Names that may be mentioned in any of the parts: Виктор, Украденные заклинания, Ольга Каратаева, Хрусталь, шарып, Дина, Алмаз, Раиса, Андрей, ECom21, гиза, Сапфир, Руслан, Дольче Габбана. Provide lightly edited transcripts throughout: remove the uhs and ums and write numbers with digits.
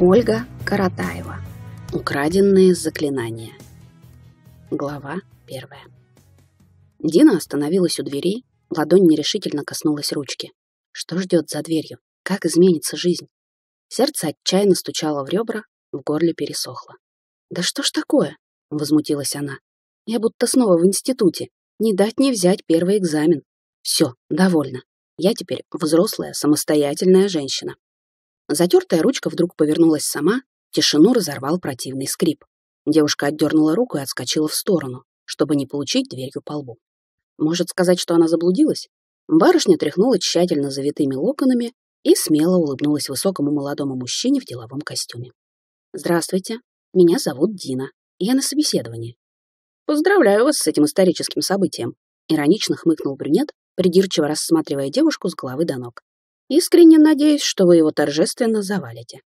Ольга Каратаева. Украденные заклинания. Глава 1. Дина остановилась у дверей, ладонь нерешительно коснулась ручки. Что ждет за дверью? Как изменится жизнь? Сердце отчаянно стучало в ребра, в горле пересохло. «Да что ж такое?» — возмутилась она. «Я будто снова в институте. Не дать не взять первый экзамен. Все, довольно. Я теперь взрослая, самостоятельная женщина». Затертая ручка вдруг повернулась сама, тишину разорвал противный скрип. Девушка отдернула руку и отскочила в сторону, чтобы не получить дверью по лбу. Может сказать, что она заблудилась? Барышня тряхнула тщательно завитыми локонами и смело улыбнулась высокому молодому мужчине в деловом костюме. «Здравствуйте, меня зовут Дина, я на собеседовании». «Поздравляю вас с этим историческим событием», — иронично хмыкнул брюнет, придирчиво рассматривая девушку с головы до ног. «Искренне надеюсь, что вы его торжественно завалите».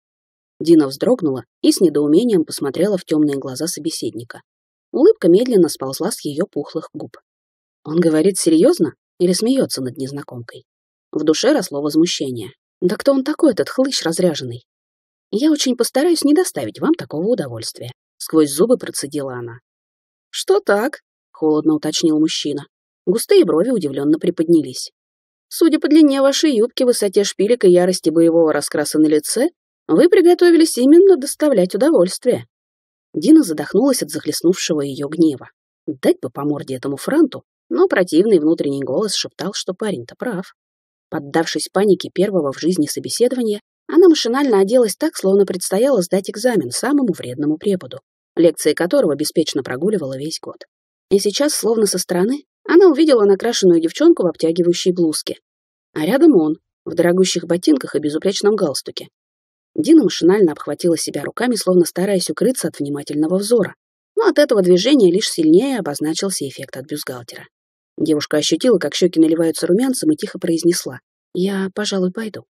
Дина вздрогнула и с недоумением посмотрела в темные глаза собеседника. Улыбка медленно сползла с ее пухлых губ. Он говорит серьезно или смеется над незнакомкой? В душе росло возмущение. Да кто он такой, этот хлыщ разряженный? «Я очень постараюсь не доставить вам такого удовольствия», — сквозь зубы процедила она. «Что так?» — холодно уточнил мужчина. Густые брови удивленно приподнялись. «Судя по длине вашей юбки, высоте шпилек и ярости боевого раскраса на лице, вы приготовились именно доставлять удовольствие». Дина задохнулась от захлестнувшего ее гнева. Дать бы по морде этому франту, но противный внутренний голос шептал, что парень-то прав. Поддавшись панике первого в жизни собеседования, она машинально оделась так, словно предстояло сдать экзамен самому вредному преподу, лекции которого беспечно прогуливала весь год. И сейчас, словно со стороны, она увидела накрашенную девчонку в обтягивающей блузке. А рядом он, в дорогущих ботинках и безупречном галстуке. Дина машинально обхватила себя руками, словно стараясь укрыться от внимательного взора. Но от этого движения лишь сильнее обозначился эффект от бюстгальтера. Девушка ощутила, как щеки наливаются румянцем, и тихо произнесла: «Я, пожалуй, пойду».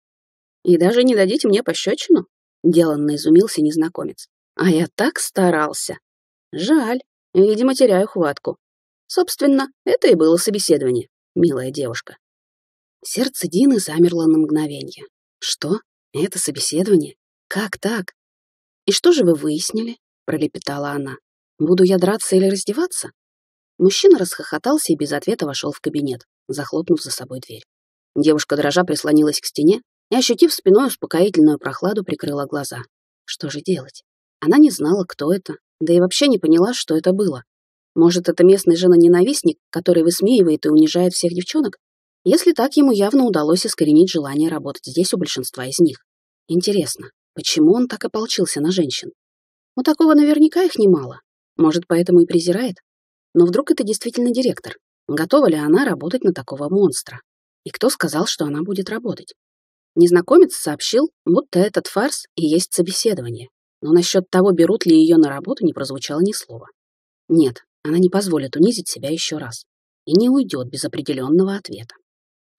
«И даже не дадите мне пощечину?» — деланно изумился незнакомец. «А я так старался!» «Жаль, видимо, теряю хватку. Собственно, это и было собеседование, милая девушка». Сердце Дины замерло на мгновение. «Что? Это собеседование? Как так?» «И что же вы выяснили?» — пролепетала она. «Буду я драться или раздеваться?» Мужчина расхохотался и без ответа вошел в кабинет, захлопнув за собой дверь. Девушка дрожа прислонилась к стене и, ощутив спиной успокоительную прохладу, прикрыла глаза. Что же делать? Она не знала, кто это, да и вообще не поняла, что это было. Может, это местный жена-ненавистник, который высмеивает и унижает всех девчонок? Если так, ему явно удалось искоренить желание работать здесь у большинства из них. Интересно, почему он так ополчился на женщин? У такого наверняка их немало. Может, поэтому и презирает? Но вдруг это действительно директор? Готова ли она работать на такого монстра? И кто сказал, что она будет работать? Незнакомец сообщил, будто этот фарс и есть собеседование. Но насчет того, берут ли ее на работу, не прозвучало ни слова. Нет, она не позволит унизить себя еще раз. И не уйдет без определенного ответа.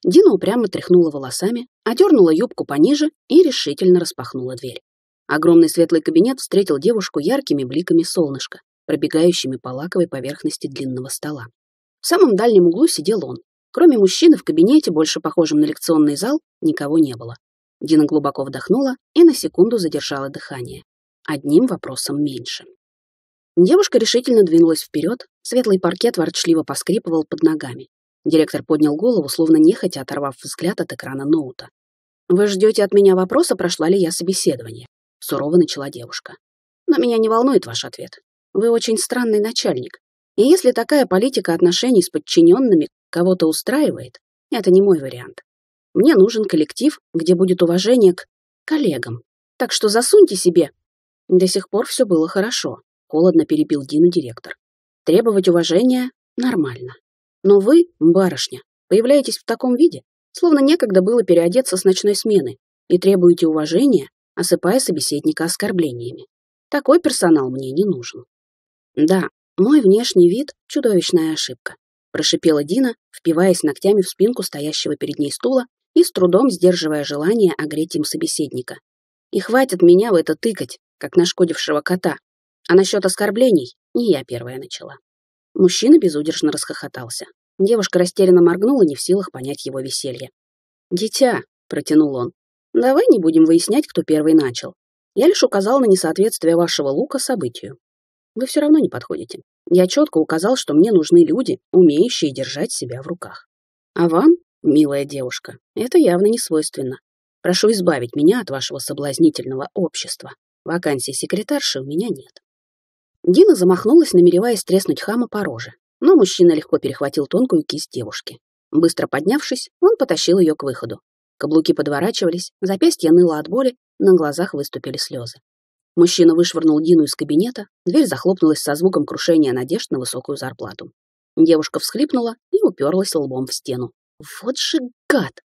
Дина упрямо тряхнула волосами, одернула юбку пониже и решительно распахнула дверь. Огромный светлый кабинет встретил девушку яркими бликами солнышка, пробегающими по лаковой поверхности длинного стола. В самом дальнем углу сидел он. Кроме мужчины в кабинете, больше похожем на лекционный зал, никого не было. Дина глубоко вдохнула и на секунду задержала дыхание. Одним вопросом меньше. Девушка решительно двинулась вперед, светлый паркет ворчливо поскрипывал под ногами. Директор поднял голову, словно нехотя оторвав взгляд от экрана ноута. «Вы ждете от меня вопроса, прошла ли я собеседование?» — сурово начала девушка. «Но меня не волнует ваш ответ. Вы очень странный начальник. И если такая политика отношений с подчиненными кого-то устраивает, это не мой вариант. Мне нужен коллектив, где будет уважение к коллегам. Так что засуньте себе...» До сих пор все было хорошо, холодно перебил Дину директор. «Требовать уважения нормально. Но вы, барышня, появляетесь в таком виде, словно некогда было переодеться с ночной смены, и требуете уважения, осыпая собеседника оскорблениями. Такой персонал мне не нужен». «Да, мой внешний вид — чудовищная ошибка», — прошипела Дина, впиваясь ногтями в спинку стоящего перед ней стула и с трудом сдерживая желание огреть им собеседника. «И хватит меня в это тыкать, как нашкодившего кота. А насчет оскорблений не я первая начала». Мужчина безудержно расхохотался. Девушка растерянно моргнула, не в силах понять его веселье. «Дитя», — протянул он, — «давай не будем выяснять, кто первый начал. Я лишь указал на несоответствие вашего лука событию. Вы все равно не подходите. Я четко указал, что мне нужны люди, умеющие держать себя в руках. А вам, милая девушка, это явно не свойственно. Прошу избавить меня от вашего соблазнительного общества. Вакансии секретарши у меня нет». Дина замахнулась, намереваясь треснуть хама по роже, но мужчина легко перехватил тонкую кисть девушки. Быстро поднявшись, он потащил ее к выходу. Каблуки подворачивались, запястье ныло от боли, на глазах выступили слезы. Мужчина вышвырнул Дину из кабинета, дверь захлопнулась со звуком крушения надежд на высокую зарплату. Девушка всхлипнула и уперлась лбом в стену. Вот же гад!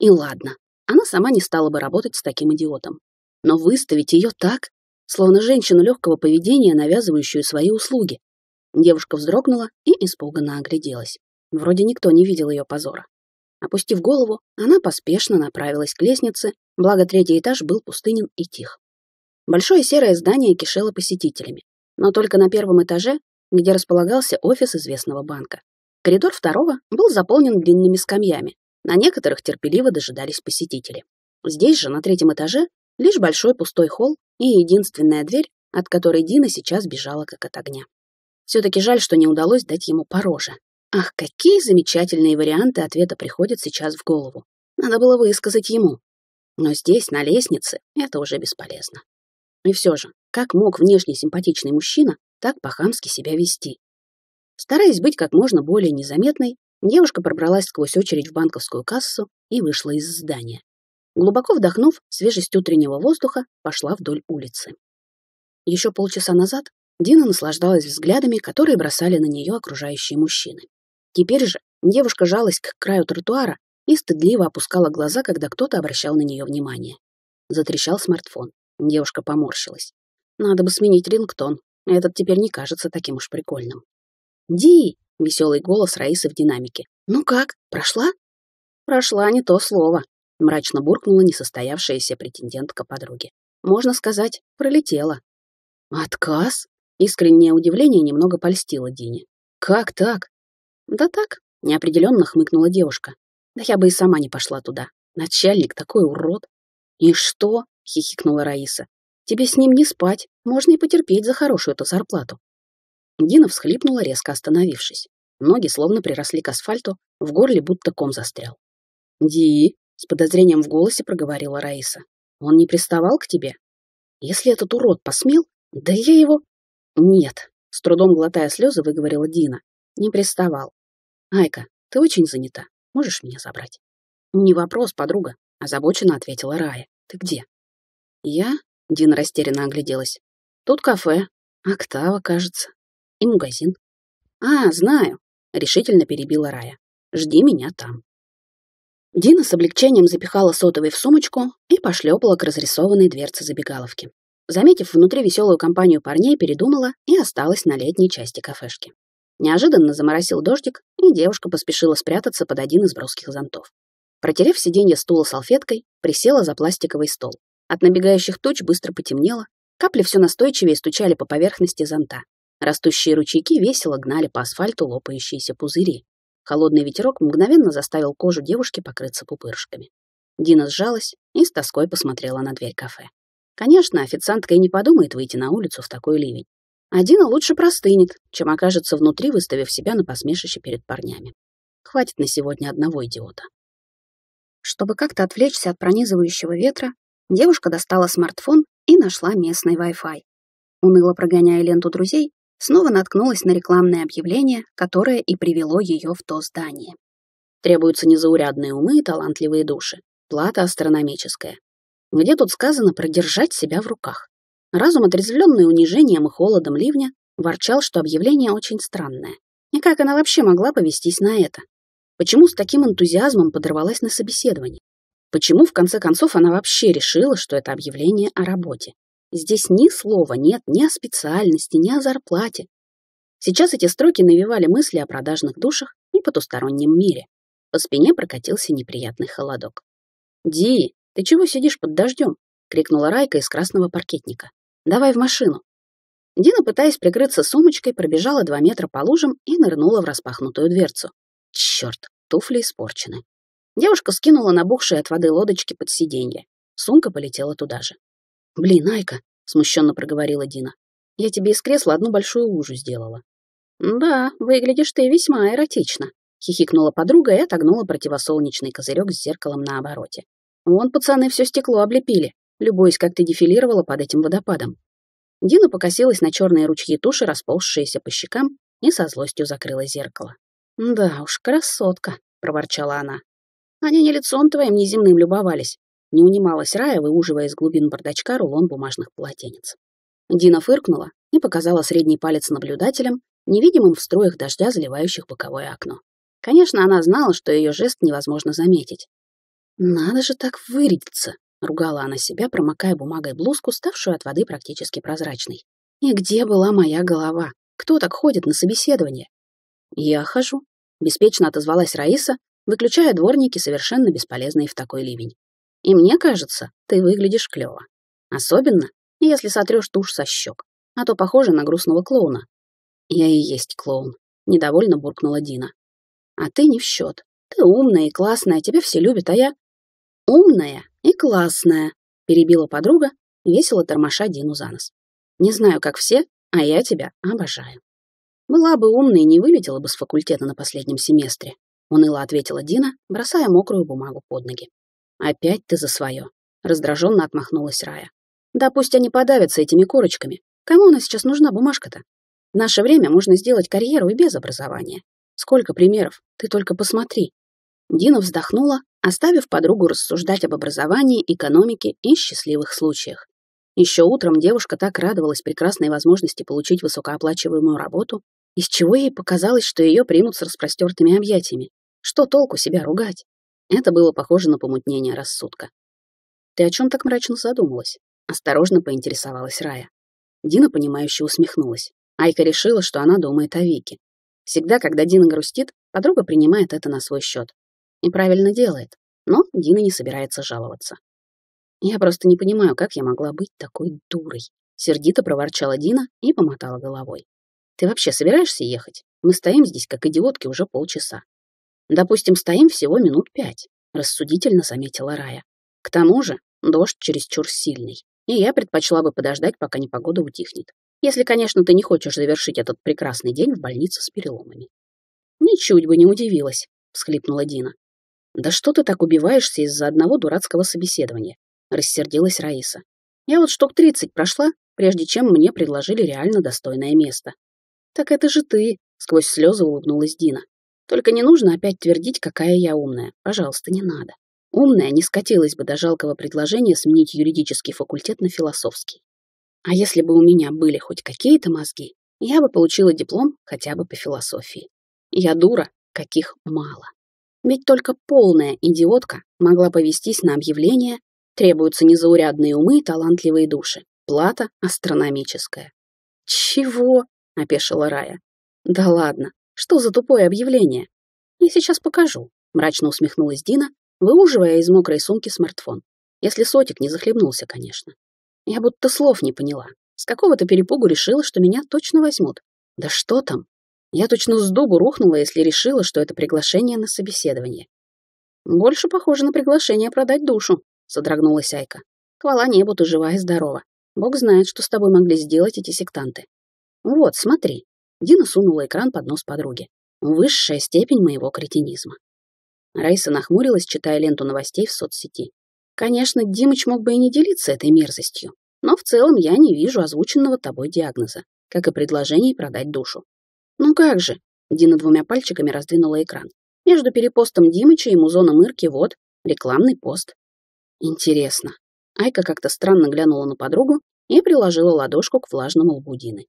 И ладно, она сама не стала бы работать с таким идиотом. Но выставить ее так, словно женщину легкого поведения, навязывающую свои услуги. Девушка вздрогнула и испуганно огляделась. Вроде никто не видел ее позора. Опустив голову, она поспешно направилась к лестнице, благо третий этаж был пустынен и тих. Большое серое здание кишело посетителями, но только на первом этаже, где располагался офис известного банка. Коридор второго был заполнен длинными скамьями, на некоторых терпеливо дожидались посетители. Здесь же, на третьем этаже, лишь большой пустой холл и единственная дверь, от которой Дина сейчас бежала как от огня. Все-таки жаль, что не удалось дать ему по роже. Ах, какие замечательные варианты ответа приходят сейчас в голову. Надо было высказать ему. Но здесь, на лестнице, это уже бесполезно. И все же, как мог внешне симпатичный мужчина так по-хамски себя вести? Стараясь быть как можно более незаметной, девушка пробралась сквозь очередь в банковскую кассу и вышла из здания. Глубоко вдохнув, свежесть утреннего воздуха пошла вдоль улицы. Еще полчаса назад Дина наслаждалась взглядами, которые бросали на нее окружающие мужчины. Теперь же девушка жалась к краю тротуара и стыдливо опускала глаза, когда кто-то обращал на нее внимание. Затрещал смартфон. Девушка поморщилась. Надо бы сменить рингтон. Этот теперь не кажется таким уж прикольным. «Ди!» — веселый голос Раисы в динамике. «Ну как, прошла?» «Прошла не то слово», — мрачно буркнула несостоявшаяся претендентка подруги. «Можно сказать, пролетела». «Отказ?» — искреннее удивление немного польстило Дине. «Как так?» «Да так», — неопределенно хмыкнула девушка. «Да я бы и сама не пошла туда. Начальник такой урод». «И что?» — хихикнула Раиса. «Тебе с ним не спать. Можно и потерпеть за хорошую-то зарплату». Дина всхлипнула, резко остановившись. Ноги словно приросли к асфальту, в горле будто ком застрял. «Ди!» — с подозрением в голосе проговорила Раиса. «Он не приставал к тебе? Если этот урод посмел, да я его...» «Нет», — с трудом глотая слезы, выговорила Дина. «Не приставал. Айка, ты очень занята. Можешь меня забрать?» «Не вопрос, подруга», — озабоченно ответила Рая. «Ты где?» «Я?» — Дина растерянно огляделась. «Тут кафе. Октава, кажется. И магазин». «А, знаю», — решительно перебила Рая. «Жди меня там». Дина с облегчением запихала сотовый в сумочку и пошлепала к разрисованной дверце забегаловки. Заметив внутри веселую компанию парней, передумала и осталась на летней части кафешки. Неожиданно заморосил дождик, и девушка поспешила спрятаться под один из броских зонтов. Протерев сиденье стула салфеткой, присела за пластиковый стол. От набегающих туч быстро потемнело, капли все настойчивее стучали по поверхности зонта. Растущие ручейки весело гнали по асфальту лопающиеся пузыри. Холодный ветерок мгновенно заставил кожу девушки покрыться пупырышками. Дина сжалась и с тоской посмотрела на дверь кафе. Конечно, официантка и не подумает выйти на улицу в такой ливень. А Дина лучше простынет, чем окажется внутри, выставив себя на посмешище перед парнями. Хватит на сегодня одного идиота. Чтобы как-то отвлечься от пронизывающего ветра, девушка достала смартфон и нашла местный Wi-Fi. Уныло прогоняя ленту друзей, снова наткнулась на рекламное объявление, которое и привело ее в то здание. Требуются незаурядные умы и талантливые души. Плата астрономическая. Где тут сказано продержать себя в руках? Разум, отрезвленный унижением и холодом ливня, ворчал, что объявление очень странное. И как она вообще могла повестись на это? Почему с таким энтузиазмом подорвалась на собеседование? Почему, в конце концов, она вообще решила, что это объявление о работе? Здесь ни слова нет ни о специальности, ни о зарплате. Сейчас эти строки навевали мысли о продажных душах и потустороннем мире. По спине прокатился неприятный холодок. «Ди, ты чего сидишь под дождем?» — крикнула Райка из красного паркетника. «Давай в машину». Дина, пытаясь прикрыться сумочкой, пробежала 2 метра по лужам и нырнула в распахнутую дверцу. Черт, туфли испорчены. Девушка скинула набухшие от воды лодочки под сиденье. Сумка полетела туда же. «Блин, Айка», — смущенно проговорила Дина, — «я тебе из кресла одну большую лужу сделала». «Да, выглядишь ты весьма эротично», — хихикнула подруга и отогнула противосолнечный козырек с зеркалом на обороте. «Вон пацаны все стекло облепили, любуясь, как ты дефилировала под этим водопадом». Дина покосилась на черные ручьи туши, расползшиеся по щекам, и со злостью закрыла зеркало. «Да уж, красотка», — проворчала она. «Они не лицом твоим неземным любовались», — не унималась Рая, выуживая из глубин бардачка рулон бумажных полотенец. Дина фыркнула и показала средний палец наблюдателям, невидимым в строях дождя, заливающих боковое окно. Конечно, она знала, что ее жест невозможно заметить. «Надо же так вырядиться», — ругала она себя, промокая бумагой блузку, ставшую от воды практически прозрачной. «И где была моя голова? Кто так ходит на собеседование?» «Я хожу», — беспечно отозвалась Раиса, выключая дворники, совершенно бесполезные в такой ливень. «И мне кажется, ты выглядишь клёво. Особенно, если сотрёшь тушь со щек, а то похоже на грустного клоуна». «Я и есть клоун», — недовольно буркнула Дина. «А ты не в счет. Ты умная и классная, тебя все любят, а я...» «Умная и классная», — перебила подруга, весело тормоша Дину за нос. «Не знаю, как все, а я тебя обожаю». «Была бы умной и не вылетела бы с факультета на последнем семестре», — уныло ответила Дина, бросая мокрую бумагу под ноги. «Опять ты за свое», — раздраженно отмахнулась Рая. «Да пусть они подавятся этими корочками. Кому она сейчас нужна, бумажка-то? В наше время можно сделать карьеру и без образования. Сколько примеров, ты только посмотри». Дина вздохнула, оставив подругу рассуждать об образовании, экономике и счастливых случаях. Еще утром девушка так радовалась прекрасной возможности получить высокооплачиваемую работу, из чего ей показалось, что ее примут с распростертыми объятиями. Что толку себя ругать? Это было похоже на помутнение рассудка. «Ты о чем так мрачно задумалась?» — осторожно поинтересовалась Рая. Дина, понимающе усмехнулась. Айка решила, что она думает о Вике. Всегда, когда Дина грустит, подруга принимает это на свой счет. И правильно делает, но Дина не собирается жаловаться. «Я просто не понимаю, как я могла быть такой дурой», — сердито проворчала Дина и помотала головой. «Ты вообще собираешься ехать? Мы стоим здесь, как идиотки, уже полчаса». «Допустим, стоим всего минут 5», — рассудительно заметила Рая. «К тому же дождь чересчур сильный, и я предпочла бы подождать, пока непогода утихнет. Если, конечно, ты не хочешь завершить этот прекрасный день в больнице с переломами». «Ничуть бы не удивилась», — всхлипнула Дина. «Да что ты так убиваешься из-за одного дурацкого собеседования?» — рассердилась Раиса. «Я вот штук 30 прошла, прежде чем мне предложили реально достойное место». «Так это же ты», — сквозь слезы улыбнулась Дина. «Только не нужно опять твердить, какая я умная. Пожалуйста, не надо». Умная не скатилась бы до жалкого предложения сменить юридический факультет на философский. А если бы у меня были хоть какие-то мозги, я бы получила диплом хотя бы по философии. Я дура, каких мало. Ведь только полная идиотка могла повестись на объявление: требуются незаурядные умы и талантливые души. Плата астрономическая. «Чего?» — опешила Рая. «Да ладно, что за тупое объявление?» «Я сейчас покажу», — мрачно усмехнулась Дина, выуживая из мокрой сумки смартфон. Если сотик не захлебнулся, конечно. Я будто слов не поняла. С какого-то перепугу решила, что меня точно возьмут. Да что там? Я точно с дубу рухнула, если решила, что это приглашение на собеседование. «Больше похоже на приглашение продать душу», — содрогнулась Айка. «Хвала небу, ты жива и здорова. Бог знает, что с тобой могли сделать эти сектанты». «Вот, смотри». Дина сунула экран под нос подруги. «Высшая степень моего кретинизма». Раиса нахмурилась, читая ленту новостей в соцсети. Конечно, Димыч мог бы и не делиться этой мерзостью, но в целом я не вижу озвученного тобой диагноза, как и предложений продать душу. «Ну как же?» — Дина двумя пальчиками раздвинула экран. Между перепостом Димыча и музоном Ирки вот рекламный пост. «Интересно». Айка как-то странно глянула на подругу и приложила ладошку к влажному лбу Дины.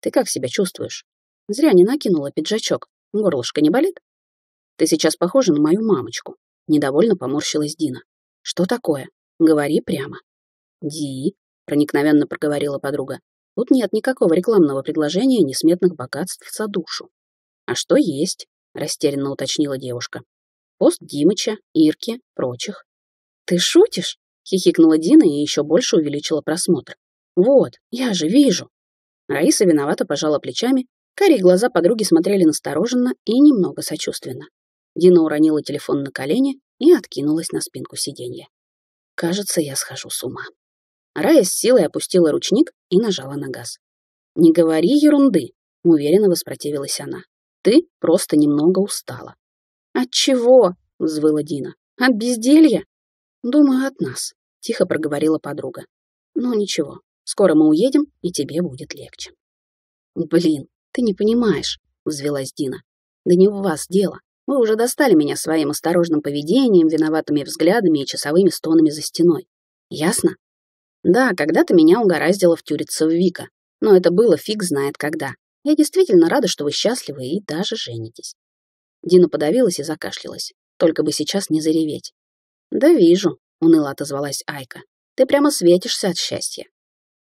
«Ты как себя чувствуешь? Зря не накинула пиджачок. Горлышко не болит?» «Ты сейчас похожа на мою мамочку», — недовольно поморщилась Дина. «Что такое? Говори прямо». «Ди», — проникновенно проговорила подруга, «тут нет никакого рекламного предложения несметных богатств за душу». «А что есть?» — растерянно уточнила девушка. «Пост Димыча, Ирки, прочих». «Ты шутишь?» — хихикнула Дина и еще больше увеличила просмотр. «Вот, я же вижу». Раиса виновато пожала плечами, карие глаза подруги смотрели настороженно и немного сочувственно. Дина уронила телефон на колени и откинулась на спинку сиденья. «Кажется, я схожу с ума». Рая с силой опустила ручник и нажала на газ. «Не говори ерунды», — уверенно воспротивилась она. «Ты просто немного устала». «От чего?» — взвыла Дина. «От безделья?» «Думаю, от нас», — тихо проговорила подруга. «Ну ничего, скоро мы уедем, и тебе будет легче». «Блин, ты не понимаешь», — взвелась Дина. «Да не у вас дело. Вы уже достали меня своим осторожным поведением, виноватыми взглядами и часовыми стонами за стеной. Ясно? Да, когда-то меня угораздило втюриться в Вика. Но это было фиг знает когда. Я действительно рада, что вы счастливы и даже женитесь». Дина подавилась и закашлялась. Только бы сейчас не зареветь. «Да вижу», — уныло отозвалась Айка. «Ты прямо светишься от счастья».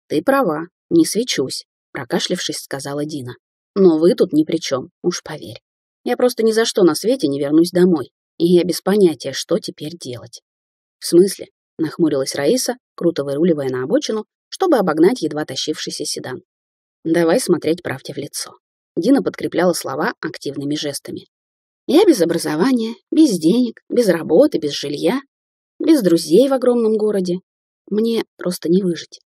«Ты права, не свечусь», — прокашлявшись, сказала Дина. «Но вы тут ни при чем, уж поверь. Я просто ни за что на свете не вернусь домой, и я без понятия, что теперь делать». «В смысле?» — нахмурилась Раиса, круто выруливая на обочину, чтобы обогнать едва тащившийся седан. «Давай смотреть правде в лицо». Дина подкрепляла слова активными жестами. «Я без образования, без денег, без работы, без жилья, без друзей в огромном городе. Мне просто не выжить».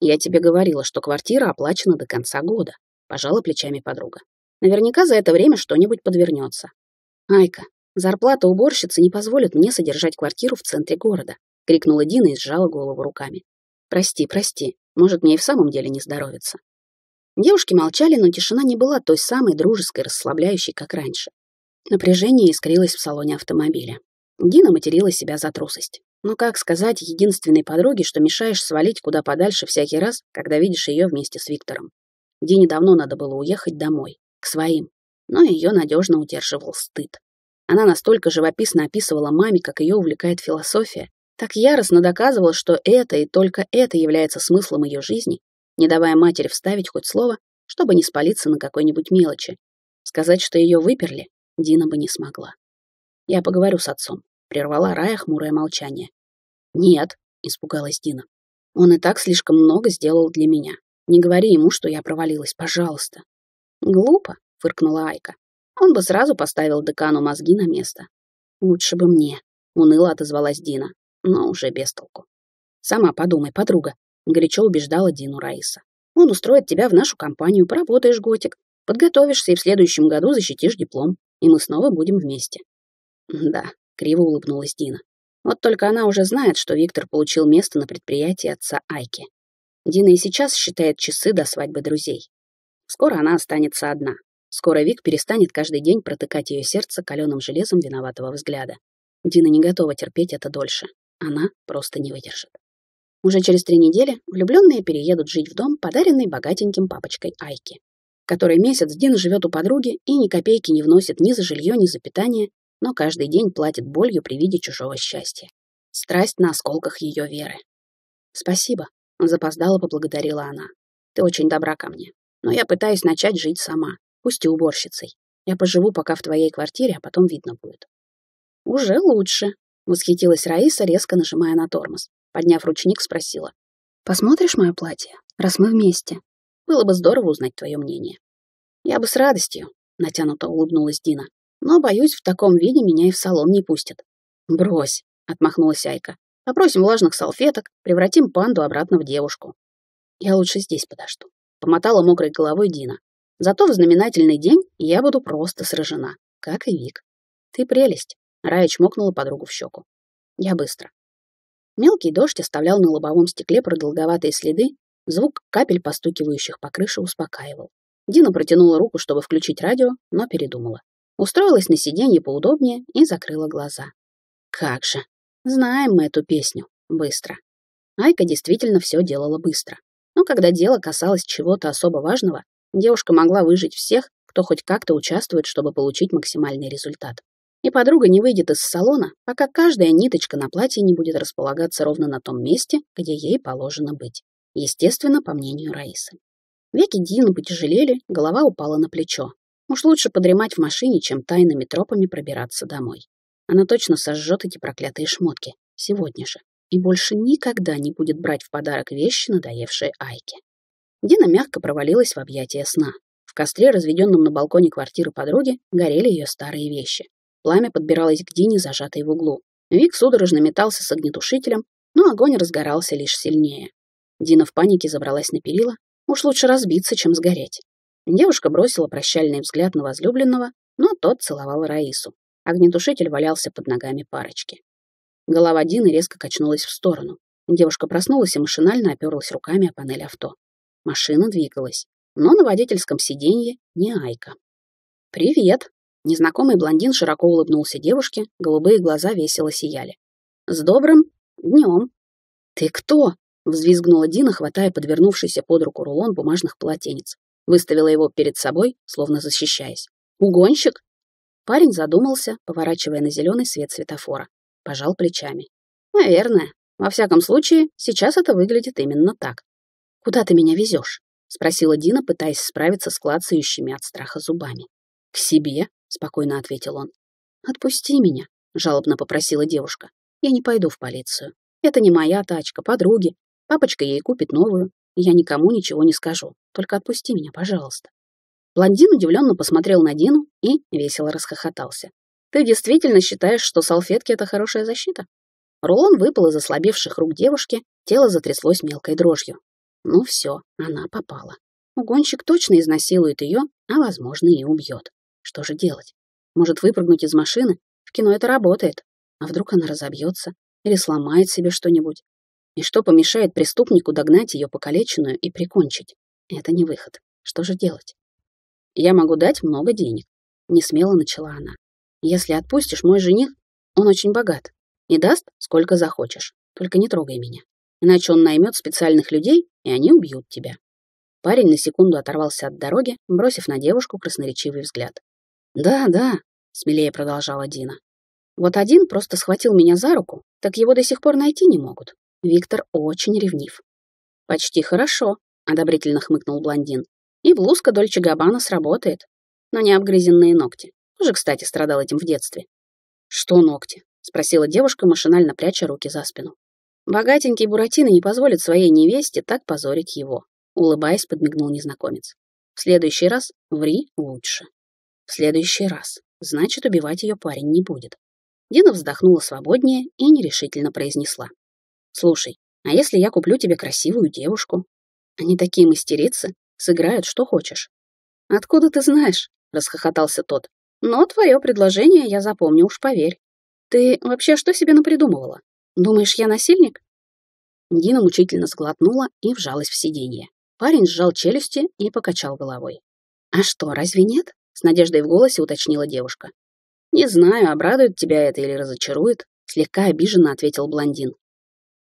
«Я тебе говорила, что квартира оплачена до конца года», — пожала плечами подруга. «Наверняка за это время что-нибудь подвернется». «Айка, зарплата уборщицы не позволит мне содержать квартиру в центре города», — крикнула Дина и сжала голову руками. «Прости, прости, может, мне и в самом деле не здоровится». Девушки молчали, но тишина не была той самой дружеской, расслабляющей, как раньше. Напряжение искрилось в салоне автомобиля. Дина материла себя за трусость. Но как сказать единственной подруге, что мешаешь свалить куда подальше всякий раз, когда видишь ее вместе с Виктором? Дине давно надо было уехать домой, к своим, но ее надежно удерживал стыд. Она настолько живописно описывала маме, как ее увлекает философия, так яростно доказывала, что это и только это является смыслом ее жизни, не давая матери вставить хоть слово, чтобы не спалиться на какой-нибудь мелочи. Сказать, что ее выперли, Дина бы не смогла. «Я поговорю с отцом», — прервала Рая хмурое молчание. «Нет», — испугалась Дина. «Он и так слишком много сделал для меня. Не говори ему, что я провалилась, пожалуйста». «Глупо», — фыркнула Айка. «Он бы сразу поставил декану мозги на место». «Лучше бы мне», — уныло отозвалась Дина, но уже без толку. «Сама подумай, подруга», — горячо убеждала Дину Раиса. «Он устроит тебя в нашу компанию, поработаешь годик, подготовишься и в следующем году защитишь диплом, и мы снова будем вместе». «Да», — криво улыбнулась Дина. Вот только она уже знает, что Виктор получил место на предприятии отца Айки. Дина и сейчас считает часы до свадьбы друзей. Скоро она останется одна. Скоро Вик перестанет каждый день протыкать ее сердце каленым железом виноватого взгляда. Дина не готова терпеть это дольше. Она просто не выдержит. Уже через 3 недели влюбленные переедут жить в дом, подаренный богатеньким папочкой Айки, который месяц Дина живет у подруги и ни копейки не вносит ни за жилье, ни за питание, но каждый день платит болью при виде чужого счастья. Страсть на осколках ее веры. «Спасибо», — запоздала, поблагодарила она. «Ты очень добра ко мне. Но я пытаюсь начать жить сама, пусть и уборщицей. Я поживу пока в твоей квартире, а потом видно будет». «Уже лучше», — восхитилась Раиса, резко нажимая на тормоз. Подняв ручник, спросила. «Посмотришь мое платье, раз мы вместе? Было бы здорово узнать твое мнение». «Я бы с радостью», — натянуто улыбнулась Дина. «Но, боюсь, в таком виде меня и в салон не пустят». «Брось», — отмахнулась Айка. «Попросим влажных салфеток, превратим панду обратно в девушку». «Я лучше здесь подожду», — помотала мокрой головой Дина. «Зато в знаменательный день я буду просто сражена, как и Вик». «Ты прелесть», — Рая чмокнула подругу в щеку. «Я быстро». Мелкий дождь оставлял на лобовом стекле продолговатые следы, звук капель, постукивающих по крыше, успокаивал. Дина протянула руку, чтобы включить радио, но передумала. Устроилась на сиденье поудобнее и закрыла глаза. «Как же! Знаем мы эту песню. Быстро». Айка действительно все делала быстро. Но когда дело касалось чего-то особо важного, девушка могла выжить всех, кто хоть как-то участвует, чтобы получить максимальный результат. И подруга не выйдет из салона, пока каждая ниточка на платье не будет располагаться ровно на том месте, где ей положено быть. Естественно, по мнению Раисы. Веки Дины потяжелели, голова упала на плечо. Уж лучше подремать в машине, чем тайными тропами пробираться домой. Она точно сожжет эти проклятые шмотки. Сегодня же. И больше никогда не будет брать в подарок вещи, надоевшие Айке. Дина мягко провалилась в объятия сна. В костре, разведенном на балконе квартиры подруги, горели ее старые вещи. Пламя подбиралось к Дине, зажатой в углу. Вик судорожно метался с огнетушителем, но огонь разгорался лишь сильнее. Дина в панике забралась на перила. Уж лучше разбиться, чем сгореть. Девушка бросила прощальный взгляд на возлюбленного, но тот целовал Раису. Огнетушитель валялся под ногами парочки. Голова Дины резко качнулась в сторону. Девушка проснулась и машинально оперлась руками о панель авто. Машина двигалась, но на водительском сиденье не Айка. «Привет!» Незнакомый блондин широко улыбнулся девушке, голубые глаза весело сияли. «С добрым днем!» «Ты кто?» — взвизгнула Дина, хватая подвернувшийся под руку рулон бумажных полотенец. Выставила его перед собой, словно защищаясь. «Угонщик?» Парень задумался, поворачивая на зеленый свет светофора. Пожал плечами. «Наверное. Во всяком случае, сейчас это выглядит именно так». «Куда ты меня везешь?» — спросила Дина, пытаясь справиться с клацающими от страха зубами. «К себе», — спокойно ответил он. «Отпусти меня», — жалобно попросила девушка. «Я не пойду в полицию. Это не моя тачка, подруги. Папочка ей купит новую. Я никому ничего не скажу. Только отпусти меня, пожалуйста». Блондин удивленно посмотрел на Дину и весело расхохотался. «Ты действительно считаешь, что салфетки — это хорошая защита?» Рулон выпал из ослабевших рук девушки, тело затряслось мелкой дрожью. Ну все, она попала. Угонщик точно изнасилует ее, а, возможно, и убьет. Что же делать? Может, выпрыгнуть из машины? В кино это работает. А вдруг она разобьется или сломает себе что-нибудь? И что помешает преступнику догнать ее покалеченную и прикончить? Это не выход. Что же делать? «Я могу дать много денег», — несмело начала она. «Если отпустишь, мой жених, он очень богат, и даст, сколько захочешь. Только не трогай меня. Иначе он наймет специальных людей, и они убьют тебя». Парень на секунду оторвался от дороги, бросив на девушку красноречивый взгляд. «Да, смелее продолжала Дина. «Вот один просто схватил меня за руку, так его до сих пор найти не могут. Виктор очень ревнив». «Почти хорошо», — одобрительно хмыкнул блондин. «И блузка Дольче Габбана сработает. Но не обгрызенные ногти. Тоже, кстати, страдал этим в детстве». «Что ногти?» — спросила девушка, машинально пряча руки за спину. «Богатенький Буратино не позволит своей невесте так позорить его», — улыбаясь, подмигнул незнакомец. «В следующий раз ври лучше». «В следующий раз. Значит, убивать ее парень не будет». Дина вздохнула свободнее и нерешительно произнесла. «Слушай, а если я куплю тебе красивую девушку? Они такие мастерицы, сыграют что хочешь». «Откуда ты знаешь?» — расхохотался тот. «Но твое предложение я запомню, уж поверь. Ты вообще что себе напридумывала? Думаешь, я насильник?» Дина мучительно сглотнула и вжалась в сиденье. Парень сжал челюсти и покачал головой. «А что, разве нет?» — с надеждой в голосе уточнила девушка. «Не знаю, обрадует тебя это или разочарует», — слегка обиженно ответил блондин.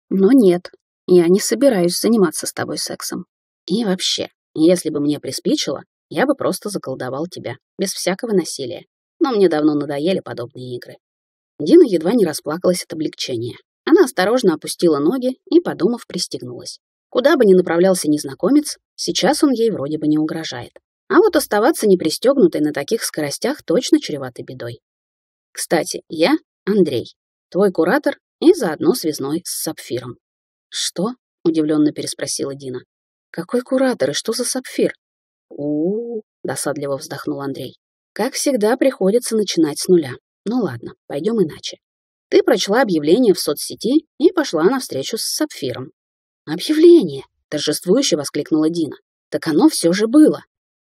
«Но нет, я не собираюсь заниматься с тобой сексом. И вообще, если бы мне приспичило, я бы просто заколдовал тебя, без всякого насилия. Но мне давно надоели подобные игры». Дина едва не расплакалась от облегчения. Она осторожно опустила ноги и, подумав, пристегнулась. Куда бы ни направлялся незнакомец, сейчас он ей вроде бы не угрожает. А вот оставаться непристегнутой на таких скоростях точно чревато бедой. «Кстати, я Андрей, твой куратор и заодно связной с Сапфиром». «Что?» — удивленно переспросила Дина. «Какой куратор и что за Сапфир?» «У-у-у», — досадливо вздохнул Андрей. «Как всегда, приходится начинать с нуля. Ну ладно, пойдем иначе. Ты прочла объявление в соцсети и пошла на встречу с Сапфиром». «Объявление!» — торжествующе воскликнула Дина. «Так оно все же было».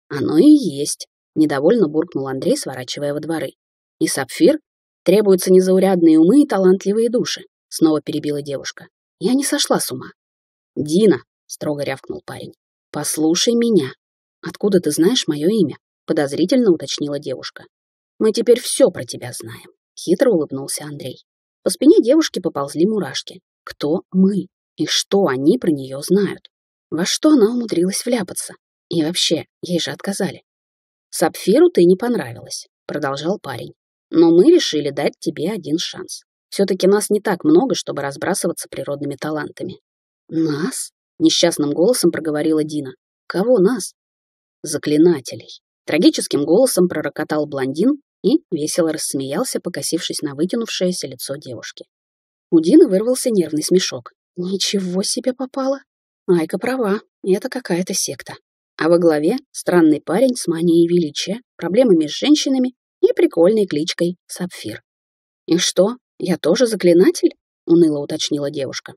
«Оно и есть», — недовольно буркнул Андрей, сворачивая во дворы. «И Сапфир? Требуются незаурядные умы и талантливые души», — снова перебила девушка. «Я не сошла с ума». «Дина», — строго рявкнул парень, — «послушай меня». «Откуда ты знаешь мое имя?» — подозрительно уточнила девушка. «Мы теперь все про тебя знаем», — хитро улыбнулся Андрей. По спине девушки поползли мурашки. Кто мы? И что они про нее знают? Во что она умудрилась вляпаться? И вообще, ей же отказали. «Сапфиру ты не понравилась», — продолжал парень. «Но мы решили дать тебе один шанс. Все-таки нас не так много, чтобы разбрасываться природными талантами». «Нас?» — несчастным голосом проговорила Дина. «Кого нас?» «Заклинателей», — трагическим голосом пророкотал блондин и весело рассмеялся, покосившись на вытянувшееся лицо девушки. У Дины вырвался нервный смешок. «Ничего себе попало! Айка права, это какая-то секта. А во главе странный парень с манией величия, проблемами с женщинами и прикольной кличкой Сапфир». «И что, я тоже заклинатель?» — уныло уточнила девушка.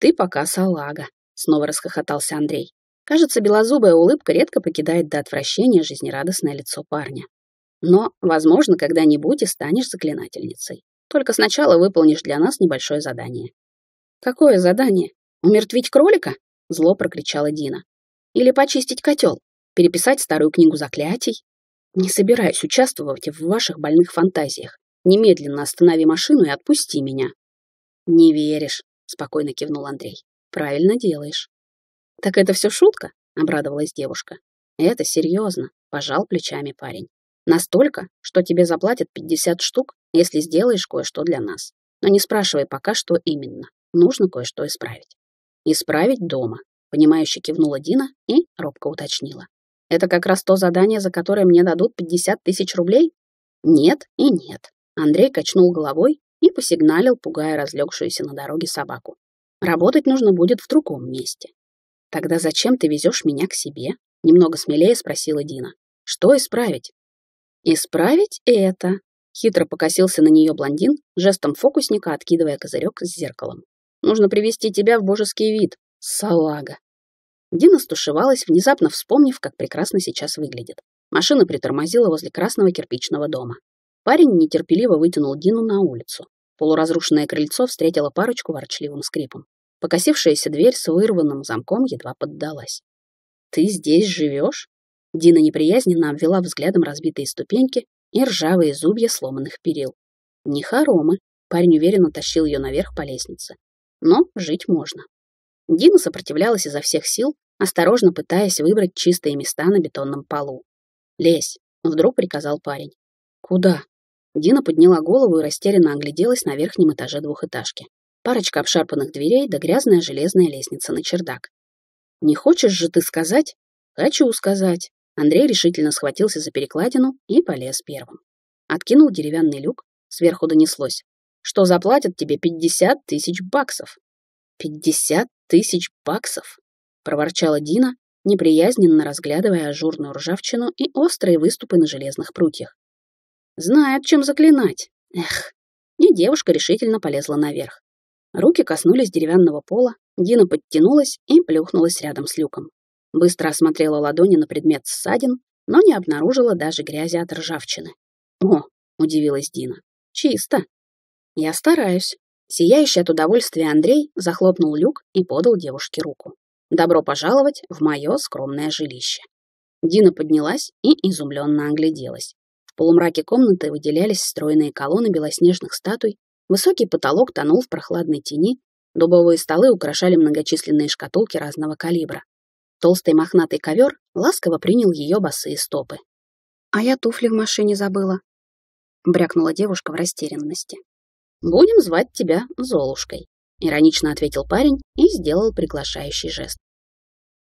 «Ты пока салага», — Снова расхохотался Андрей. Кажется, белозубая улыбка редко покидает до отвращения жизнерадостное лицо парня. Но, возможно, когда-нибудь и станешь заклинательницей. Только сначала выполнишь для нас небольшое задание. Какое задание? Умертвить кролика? Зло прокричала Дина. Или почистить котел? Переписать старую книгу заклятий? Не собираюсь участвовать в ваших больных фантазиях. Немедленно останови машину и отпусти меня. Не веришь, спокойно кивнул Андрей. Правильно делаешь. Так это все шутка? Обрадовалась девушка. Это серьезно, пожал плечами парень. Настолько, что тебе заплатят 50 штук, если сделаешь кое-что для нас. Но не спрашивай пока, что именно. Нужно кое-что исправить. Исправить дома, понимающе кивнула Дина и робко уточнила. Это как раз то задание, за которое мне дадут 50 000 рублей? Нет и нет. Андрей качнул головой и посигналил, пугая разлегшуюся на дороге собаку. Работать нужно будет в другом месте. Тогда зачем ты везешь меня к себе? Немного смелее спросила Дина. Что исправить? «Исправить это!» — хитро покосился на нее блондин, жестом фокусника откидывая козырек с зеркалом. «Нужно привести тебя в божеский вид, салага!» Дина стушевалась, внезапно вспомнив, как прекрасно сейчас выглядит. Машина притормозила возле красного кирпичного дома. Парень нетерпеливо вытянул Дину на улицу. Полуразрушенное крыльцо встретило парочку ворчливым скрипом. Покосившаяся дверь с вырванным замком едва поддалась. «Ты здесь живешь?» Дина неприязненно обвела взглядом разбитые ступеньки и ржавые зубья сломанных перил. Не хоромы, парень уверенно тащил ее наверх по лестнице. Но жить можно. Дина сопротивлялась изо всех сил, осторожно пытаясь выбрать чистые места на бетонном полу. «Лезь!» — вдруг приказал парень. «Куда?» Дина подняла голову и растерянно огляделась на верхнем этаже двухэтажки. Парочка обшарпанных дверей да грязная железная лестница на чердак. «Не хочешь же ты сказать?» «Хочу сказать». Андрей решительно схватился за перекладину и полез первым. Откинул деревянный люк, сверху донеслось, что заплатят тебе 50 000 баксов. 50 000 баксов! Проворчала Дина, неприязненно разглядывая ажурную ржавчину и острые выступы на железных прутьях. Знает, чем заклинать. Эх! И девушка решительно полезла наверх. Руки коснулись деревянного пола, Дина подтянулась и плюхнулась рядом с люком. Быстро осмотрела ладони на предмет ссадин, но не обнаружила даже грязи от ржавчины. «О!» — удивилась Дина. «Чисто!» «Я стараюсь!» Сияющий от удовольствия Андрей захлопнул люк и подал девушке руку. «Добро пожаловать в мое скромное жилище!» Дина поднялась и изумленно огляделась. В полумраке комнаты выделялись стройные колонны белоснежных статуй, высокий потолок тонул в прохладной тени, дубовые столы украшали многочисленные шкатулки разного калибра. Толстый мохнатый ковер ласково принял ее босые стопы. «А я туфли в машине забыла», — брякнула девушка в растерянности. «Будем звать тебя Золушкой», — иронично ответил парень и сделал приглашающий жест.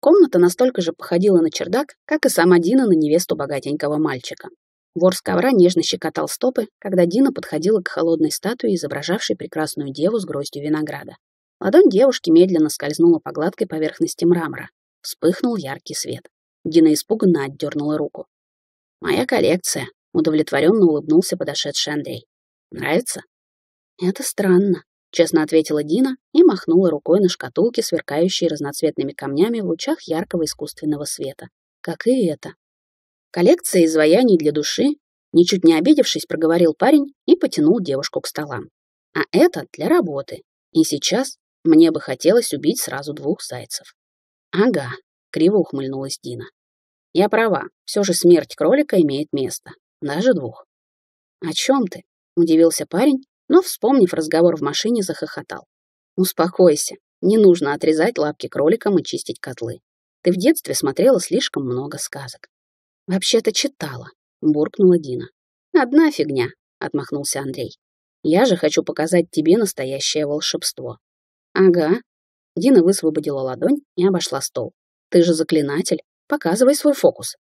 Комната настолько же походила на чердак, как и сама Дина на невесту богатенького мальчика. Ворс ковра нежно щекотал стопы, когда Дина подходила к холодной статуе, изображавшей прекрасную деву с гроздью винограда. Ладонь девушки медленно скользнула по гладкой поверхности мрамора. Вспыхнул яркий свет. Дина испуганно отдернула руку. «Моя коллекция», — удовлетворенно улыбнулся подошедший Андрей. «Нравится?» «Это странно», — честно ответила Дина и махнула рукой на шкатулки, сверкающие разноцветными камнями в лучах яркого искусственного света. Как и это. «Коллекция изваяний для души», — ничуть не обидевшись, проговорил парень и потянул девушку к столам. «А это для работы. И сейчас мне бы хотелось убить сразу двух зайцев». «Ага», — криво ухмыльнулась Дина. «Я права, все же смерть кролика имеет место, даже двух». «О чем ты?» — удивился парень, но, вспомнив разговор в машине, захохотал. «Успокойся, не нужно отрезать лапки кроликам и чистить котлы. Ты в детстве смотрела слишком много сказок». «Вообще-то читала», — буркнула Дина. «Одна фигня», — отмахнулся Андрей. «Я же хочу показать тебе настоящее волшебство». «Ага». Дина высвободила ладонь и обошла стол. «Ты же заклинатель, показывай свой фокус».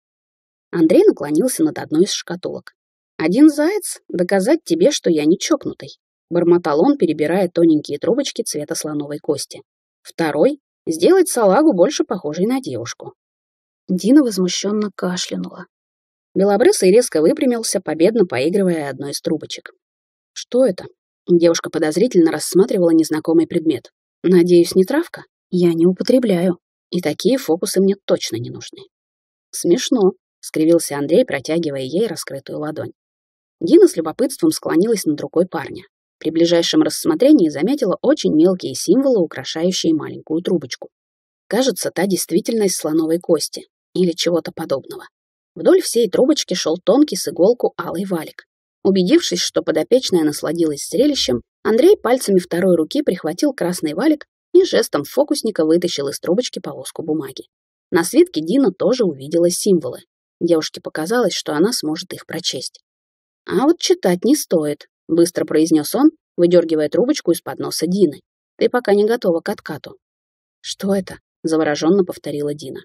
Андрей наклонился над одной из шкатулок. «Один заяц — доказать тебе, что я не чокнутый», — бормотал он, перебирая тоненькие трубочки цвета слоновой кости. «Второй — сделать салагу больше похожей на девушку». Дина возмущенно кашлянула. Белобрысый резко выпрямился, победно поигрывая одной из трубочек. «Что это?» Девушка подозрительно рассматривала незнакомый предмет. «Надеюсь, не травка?» Я не употребляю, и такие фокусы мне точно не нужны. Смешно, скривился Андрей, протягивая ей раскрытую ладонь. Дина с любопытством склонилась над рукой парня. При ближайшем рассмотрении заметила очень мелкие символы, украшающие маленькую трубочку. Кажется, та действительно из слоновой кости или чего-то подобного. Вдоль всей трубочки шел тонкий с иголку алый валик. Убедившись, что подопечная насладилась зрелищем, Андрей пальцами второй руки прихватил красный валик и жестом фокусника вытащил из трубочки полоску бумаги. На свитке Дина тоже увидела символы. Девушке показалось, что она сможет их прочесть. «А вот читать не стоит», — быстро произнес он, выдергивая трубочку из-под носа Дины. «Ты пока не готова к откату». «Что это?» — завороженно повторила Дина.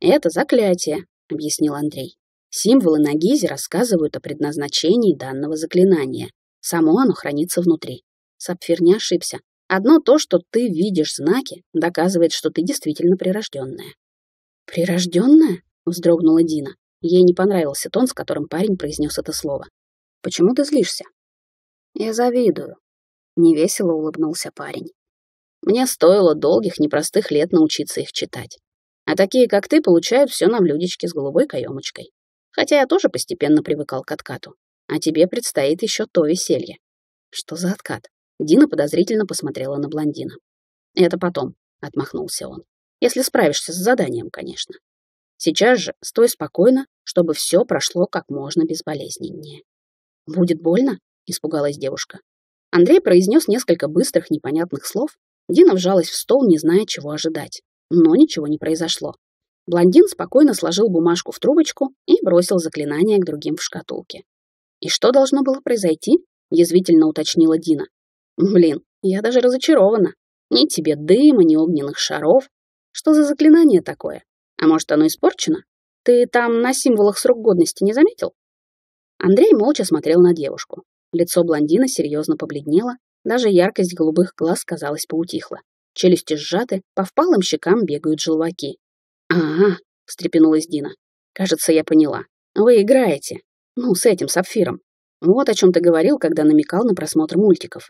«Это заклятие», — объяснил Андрей. «Символы на гизе рассказывают о предназначении данного заклинания. Само оно хранится внутри». Сапфир не ошибся. «Одно то, что ты видишь знаки, доказывает, что ты действительно прирожденная». «Прирожденная?» — вздрогнула Дина. Ей не понравился тон, с которым парень произнес это слово. «Почему ты злишься?» «Я завидую», — невесело улыбнулся парень. «Мне стоило долгих, непростых лет научиться их читать. А такие, как ты, получают все на блюдечке с голубой каемочкой. Хотя я тоже постепенно привыкал к откату. А тебе предстоит еще то веселье». «Что за откат?» Дина подозрительно посмотрела на блондина. «Это потом», — отмахнулся он. «Если справишься с заданием, конечно. Сейчас же стой спокойно, чтобы все прошло как можно безболезненнее». «Будет больно?» — испугалась девушка. Андрей произнес несколько быстрых, непонятных слов. Дина вжалась в стол, не зная, чего ожидать. Но ничего не произошло. Блондин спокойно сложил бумажку в трубочку и бросил заклинание к другим в шкатулке. «И что должно было произойти?» — язвительно уточнила Дина. «Блин, я даже разочарована. Ни тебе дыма, ни огненных шаров. Что за заклинание такое? А может, оно испорчено? Ты там на символах срок годности не заметил?» Андрей молча смотрел на девушку. Лицо блондина серьезно побледнело, даже яркость голубых глаз, казалось, поутихла. Челюсти сжаты, по впалым щекам бегают желваки. «Ага», — встрепенулась Дина. «Кажется, я поняла. Вы играете. Ну, с этим сапфиром. Вот о чем ты говорил, когда намекал на просмотр мультиков.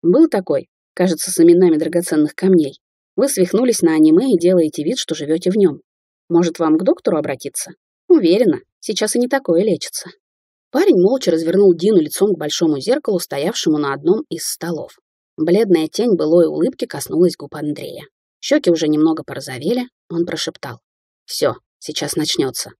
Был такой, кажется, с именами драгоценных камней. Вы свихнулись на аниме и делаете вид, что живете в нем. Может, вам к доктору обратиться? Уверена, сейчас и не такое лечится». Парень молча развернул Дину лицом к большому зеркалу, стоявшему на одном из столов. Бледная тень былой улыбки коснулась губ Андрея. Щеки уже немного порозовели, он прошептал. «Все, сейчас начнется».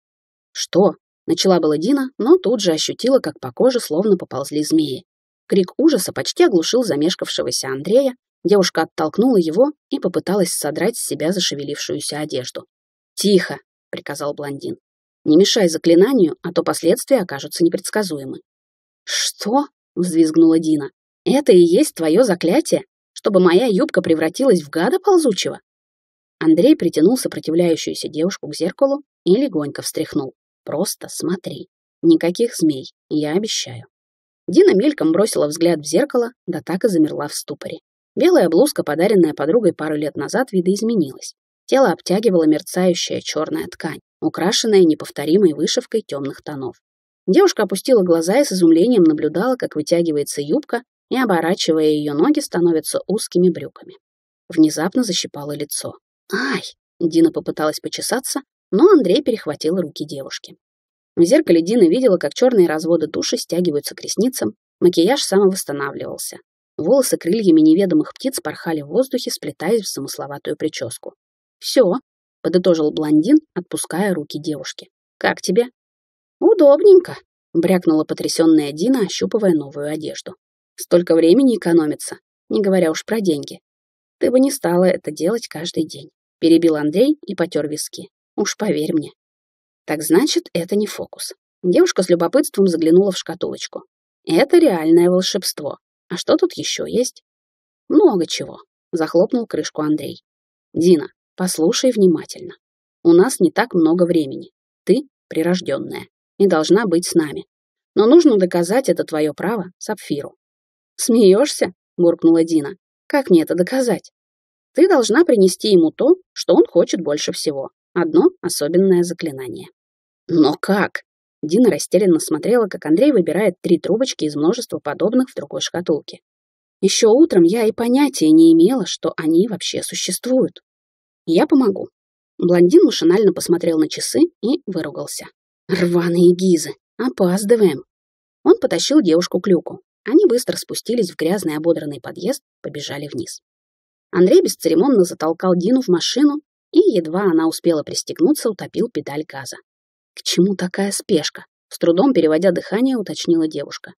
«Что?» — начала была Дина, но тут же ощутила, как по коже словно поползли змеи. Крик ужаса почти оглушил замешкавшегося Андрея, девушка оттолкнула его и попыталась содрать с себя зашевелившуюся одежду. «Тихо!» — приказал блондин. «Не мешай заклинанию, а то последствия окажутся непредсказуемы». «Что?» — взвизгнула Дина. «Это и есть твое заклятие? Чтобы моя юбка превратилась в гада ползучего?» Андрей притянул сопротивляющуюся девушку к зеркалу и легонько встряхнул. «Просто смотри. Никаких змей, я обещаю». Дина мельком бросила взгляд в зеркало, да так и замерла в ступоре. Белая блузка, подаренная подругой пару лет назад, видоизменилась. Тело обтягивала мерцающая черная ткань, украшенная неповторимой вышивкой темных тонов. Девушка опустила глаза и с изумлением наблюдала, как вытягивается юбка, и, оборачивая ее, ноги становятся узкими брюками. Внезапно защипало лицо. «Ай!» — Дина попыталась почесаться, но Андрей перехватил руки девушки. В зеркале Дина видела, как черные разводы туши стягиваются к ресницам, макияж самовосстанавливался. Волосы крыльями неведомых птиц порхали в воздухе, сплетаясь в замысловатую прическу. «Все», — подытожил блондин, отпуская руки девушки. «Как тебе?» «Удобненько», — брякнула потрясенная Дина, ощупывая новую одежду. «Столько времени экономится, не говоря уж про деньги. Ты бы не стала это делать каждый день», — перебил Андрей и потер виски. «Уж поверь мне». «Так значит, это не фокус». Девушка с любопытством заглянула в шкатулочку. «Это реальное волшебство. А что тут еще есть?» «Много чего», — захлопнул крышку Андрей. «Дина, послушай внимательно. У нас не так много времени. Ты прирожденная и должна быть с нами. Но нужно доказать это твое право Сапфиру». «Смеешься?» — буркнула Дина. «Как мне это доказать?» «Ты должна принести ему то, что он хочет больше всего. Одно особенное заклинание». «Но как?» Дина растерянно смотрела, как Андрей выбирает 3 трубочки из множества подобных в другой шкатулке. «Еще утром я и понятия не имела, что они вообще существуют», Я помогу». Блондин машинально посмотрел на часы и выругался. «Рваные гизы! Опаздываем!» Он потащил девушку к люку. Они быстро спустились в грязный ободранный подъезд, побежали вниз. Андрей бесцеремонно затолкал Дину в машину, и едва она успела пристегнуться, утопил педаль газа. «К чему такая спешка?» — с трудом переводя дыхание, уточнила девушка.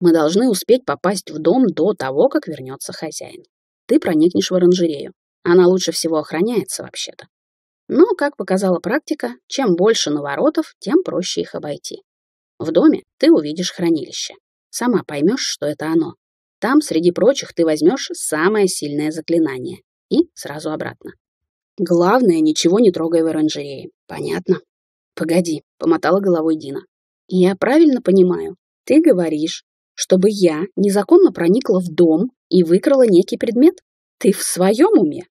«Мы должны успеть попасть в дом до того, как вернется хозяин. Ты проникнешь в оранжерею. Она лучше всего охраняется вообще-то». Но, как показала практика, чем больше наворотов, тем проще их обойти. В доме ты увидишь хранилище. Сама поймешь, что это оно. Там, среди прочих, ты возьмешь самое сильное заклинание. И сразу обратно. Главное, ничего не трогай в оранжерее. Понятно? Погоди, помотала головой Дина. Я правильно понимаю, ты говоришь, чтобы я незаконно проникла в дом и выкрала некий предмет? Ты в своем уме?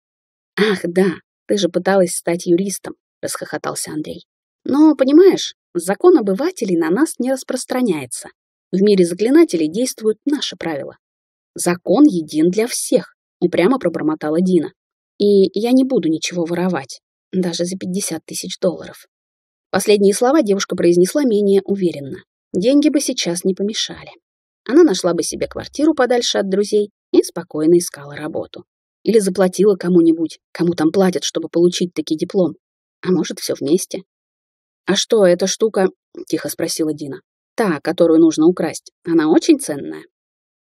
Ах, да, ты же пыталась стать юристом, расхохотался Андрей. Но, понимаешь, закон обывателей на нас не распространяется. В мире заклинателей действуют наши правила. Закон един для всех, упрямо пробормотала Дина. И я не буду ничего воровать, даже за 50 000 долларов. Последние слова девушка произнесла менее уверенно. Деньги бы сейчас не помешали. Она нашла бы себе квартиру подальше от друзей и спокойно искала работу. Или заплатила кому-нибудь, кому там платят, чтобы получить таки диплом. А может, все вместе. «А что, эта штука?» — тихо спросила Дина. «Та, которую нужно украсть. Она очень ценная».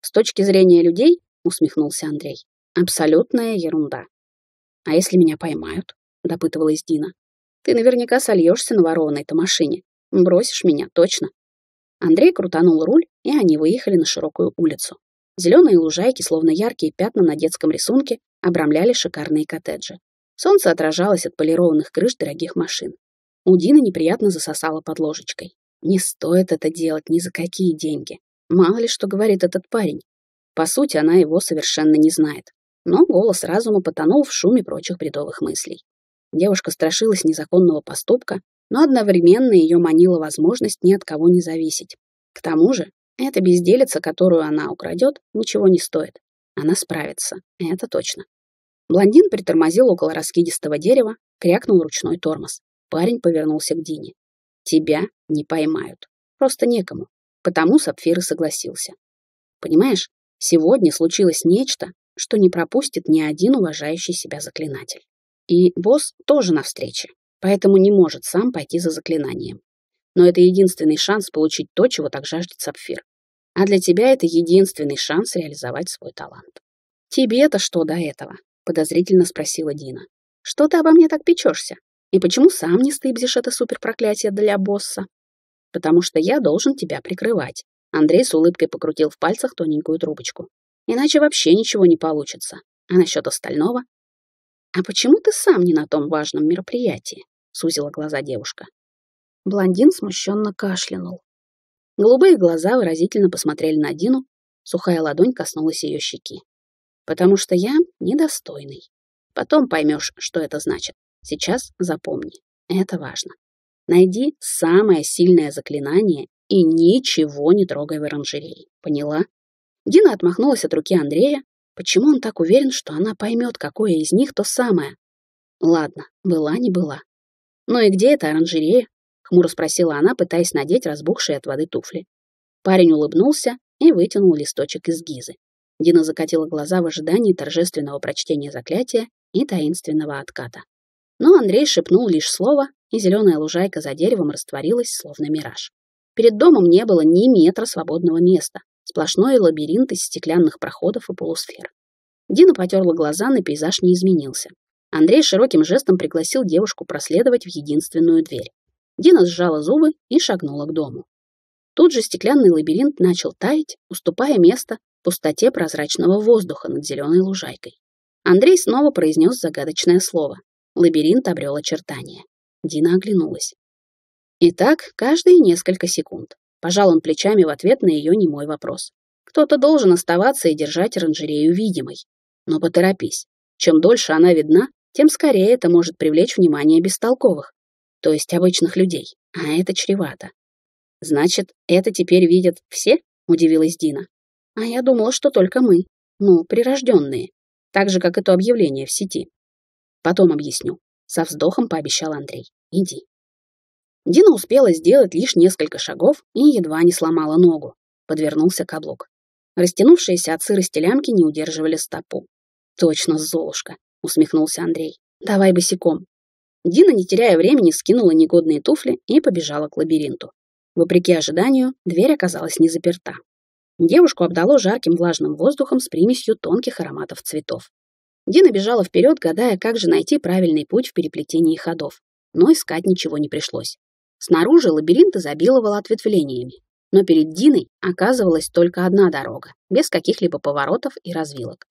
«С точки зрения людей?» — усмехнулся Андрей. «Абсолютная ерунда». «А если меня поймают?» — допытывалась Дина. «Ты наверняка сольешься на ворованной-то машине. Бросишь меня, точно». Андрей крутанул руль, и они выехали на широкую улицу. Зеленые лужайки, словно яркие пятна на детском рисунке, обрамляли шикарные коттеджи. Солнце отражалось от полированных крыш дорогих машин. У Дины неприятно засосало под ложечкой. Не стоит это делать ни за какие деньги. Мало ли что говорит этот парень. По сути, она его совершенно не знает. Но голос разума потонул в шуме прочих бредовых мыслей. Девушка страшилась незаконного поступка, но одновременно ее манила возможность ни от кого не зависеть. К тому же, эта безделица, которую она украдет, ничего не стоит. Она справится, это точно. Блондин притормозил около раскидистого дерева, крякнул ручной тормоз. Парень повернулся к Дине. «Тебя не поймают. Просто некому». Потому Сапфир и согласился. «Понимаешь, сегодня случилось нечто, что не пропустит ни один уважающий себя заклинатель. И босс тоже на встрече, поэтому не может сам пойти за заклинанием. Но это единственный шанс получить то, чего так жаждет Сапфир. А для тебя это единственный шанс реализовать свой талант». «Тебе-то что до этого?» — подозрительно спросила Дина. «Что ты обо мне так печешься? И почему сам не стыбзишь это суперпроклятие для босса?» «Потому что я должен тебя прикрывать». Андрей с улыбкой покрутил в пальцах тоненькую трубочку. «Иначе вообще ничего не получится. А насчет остального?» «А почему ты сам не на том важном мероприятии?» — сузила глаза девушка. Блондин смущенно кашлянул. Голубые глаза выразительно посмотрели на Дину, сухая ладонь коснулась ее щеки. «Потому что я недостойный. Потом поймешь, что это значит. Сейчас запомни. Это важно. Найди самое сильное заклинание и ничего не трогай в оранжерее. Поняла?» Дина отмахнулась от руки Андрея. Почему он так уверен, что она поймет, какое из них то самое? Ладно, была не была. «Ну и где эта оранжерея?» — хмуро спросила она, пытаясь надеть разбухшие от воды туфли. Парень улыбнулся и вытянул листочек из гизы. Дина закатила глаза в ожидании торжественного прочтения заклятия и таинственного отката. Но Андрей шепнул лишь слово, и зеленая лужайка за деревом растворилась, словно мираж. Перед домом не было ни метра свободного места. Сплошной лабиринт из стеклянных проходов и полусфер. Дина потерла глаза, но пейзаж не изменился. Андрей широким жестом пригласил девушку проследовать в единственную дверь. Дина сжала зубы и шагнула к дому. Тут же стеклянный лабиринт начал таять, уступая место пустоте прозрачного воздуха над зеленой лужайкой. Андрей снова произнес загадочное слово. Лабиринт обрел очертания. Дина оглянулась. И так каждые несколько секунд. Пожал он плечами в ответ на ее немой вопрос. Кто-то должен оставаться и держать оранжерею видимой. Но поторопись. Чем дольше она видна, тем скорее это может привлечь внимание бестолковых, то есть обычных людей. А это чревато. «Значит, это теперь видят все?» — удивилась Дина. «А я думала, что только мы. Ну, прирожденные. Так же, как это объявление в сети». Потом объясню. Со вздохом пообещал Андрей. Иди. Дина успела сделать лишь несколько шагов и едва не сломала ногу. Подвернулся каблук. Растянувшиеся от сырости лямки не удерживали стопу. Точно, Золушка, усмехнулся Андрей. Давай босиком. Дина, не теряя времени, скинула негодные туфли и побежала к лабиринту. Вопреки ожиданию, дверь оказалась не заперта. Девушку обдало жарким влажным воздухом с примесью тонких ароматов цветов. Дина бежала вперед, гадая, как же найти правильный путь в переплетении ходов. Но искать ничего не пришлось. Снаружи лабиринт изобиловал ответвлениями. Но перед Диной оказывалась только одна дорога, без каких-либо поворотов и развилок.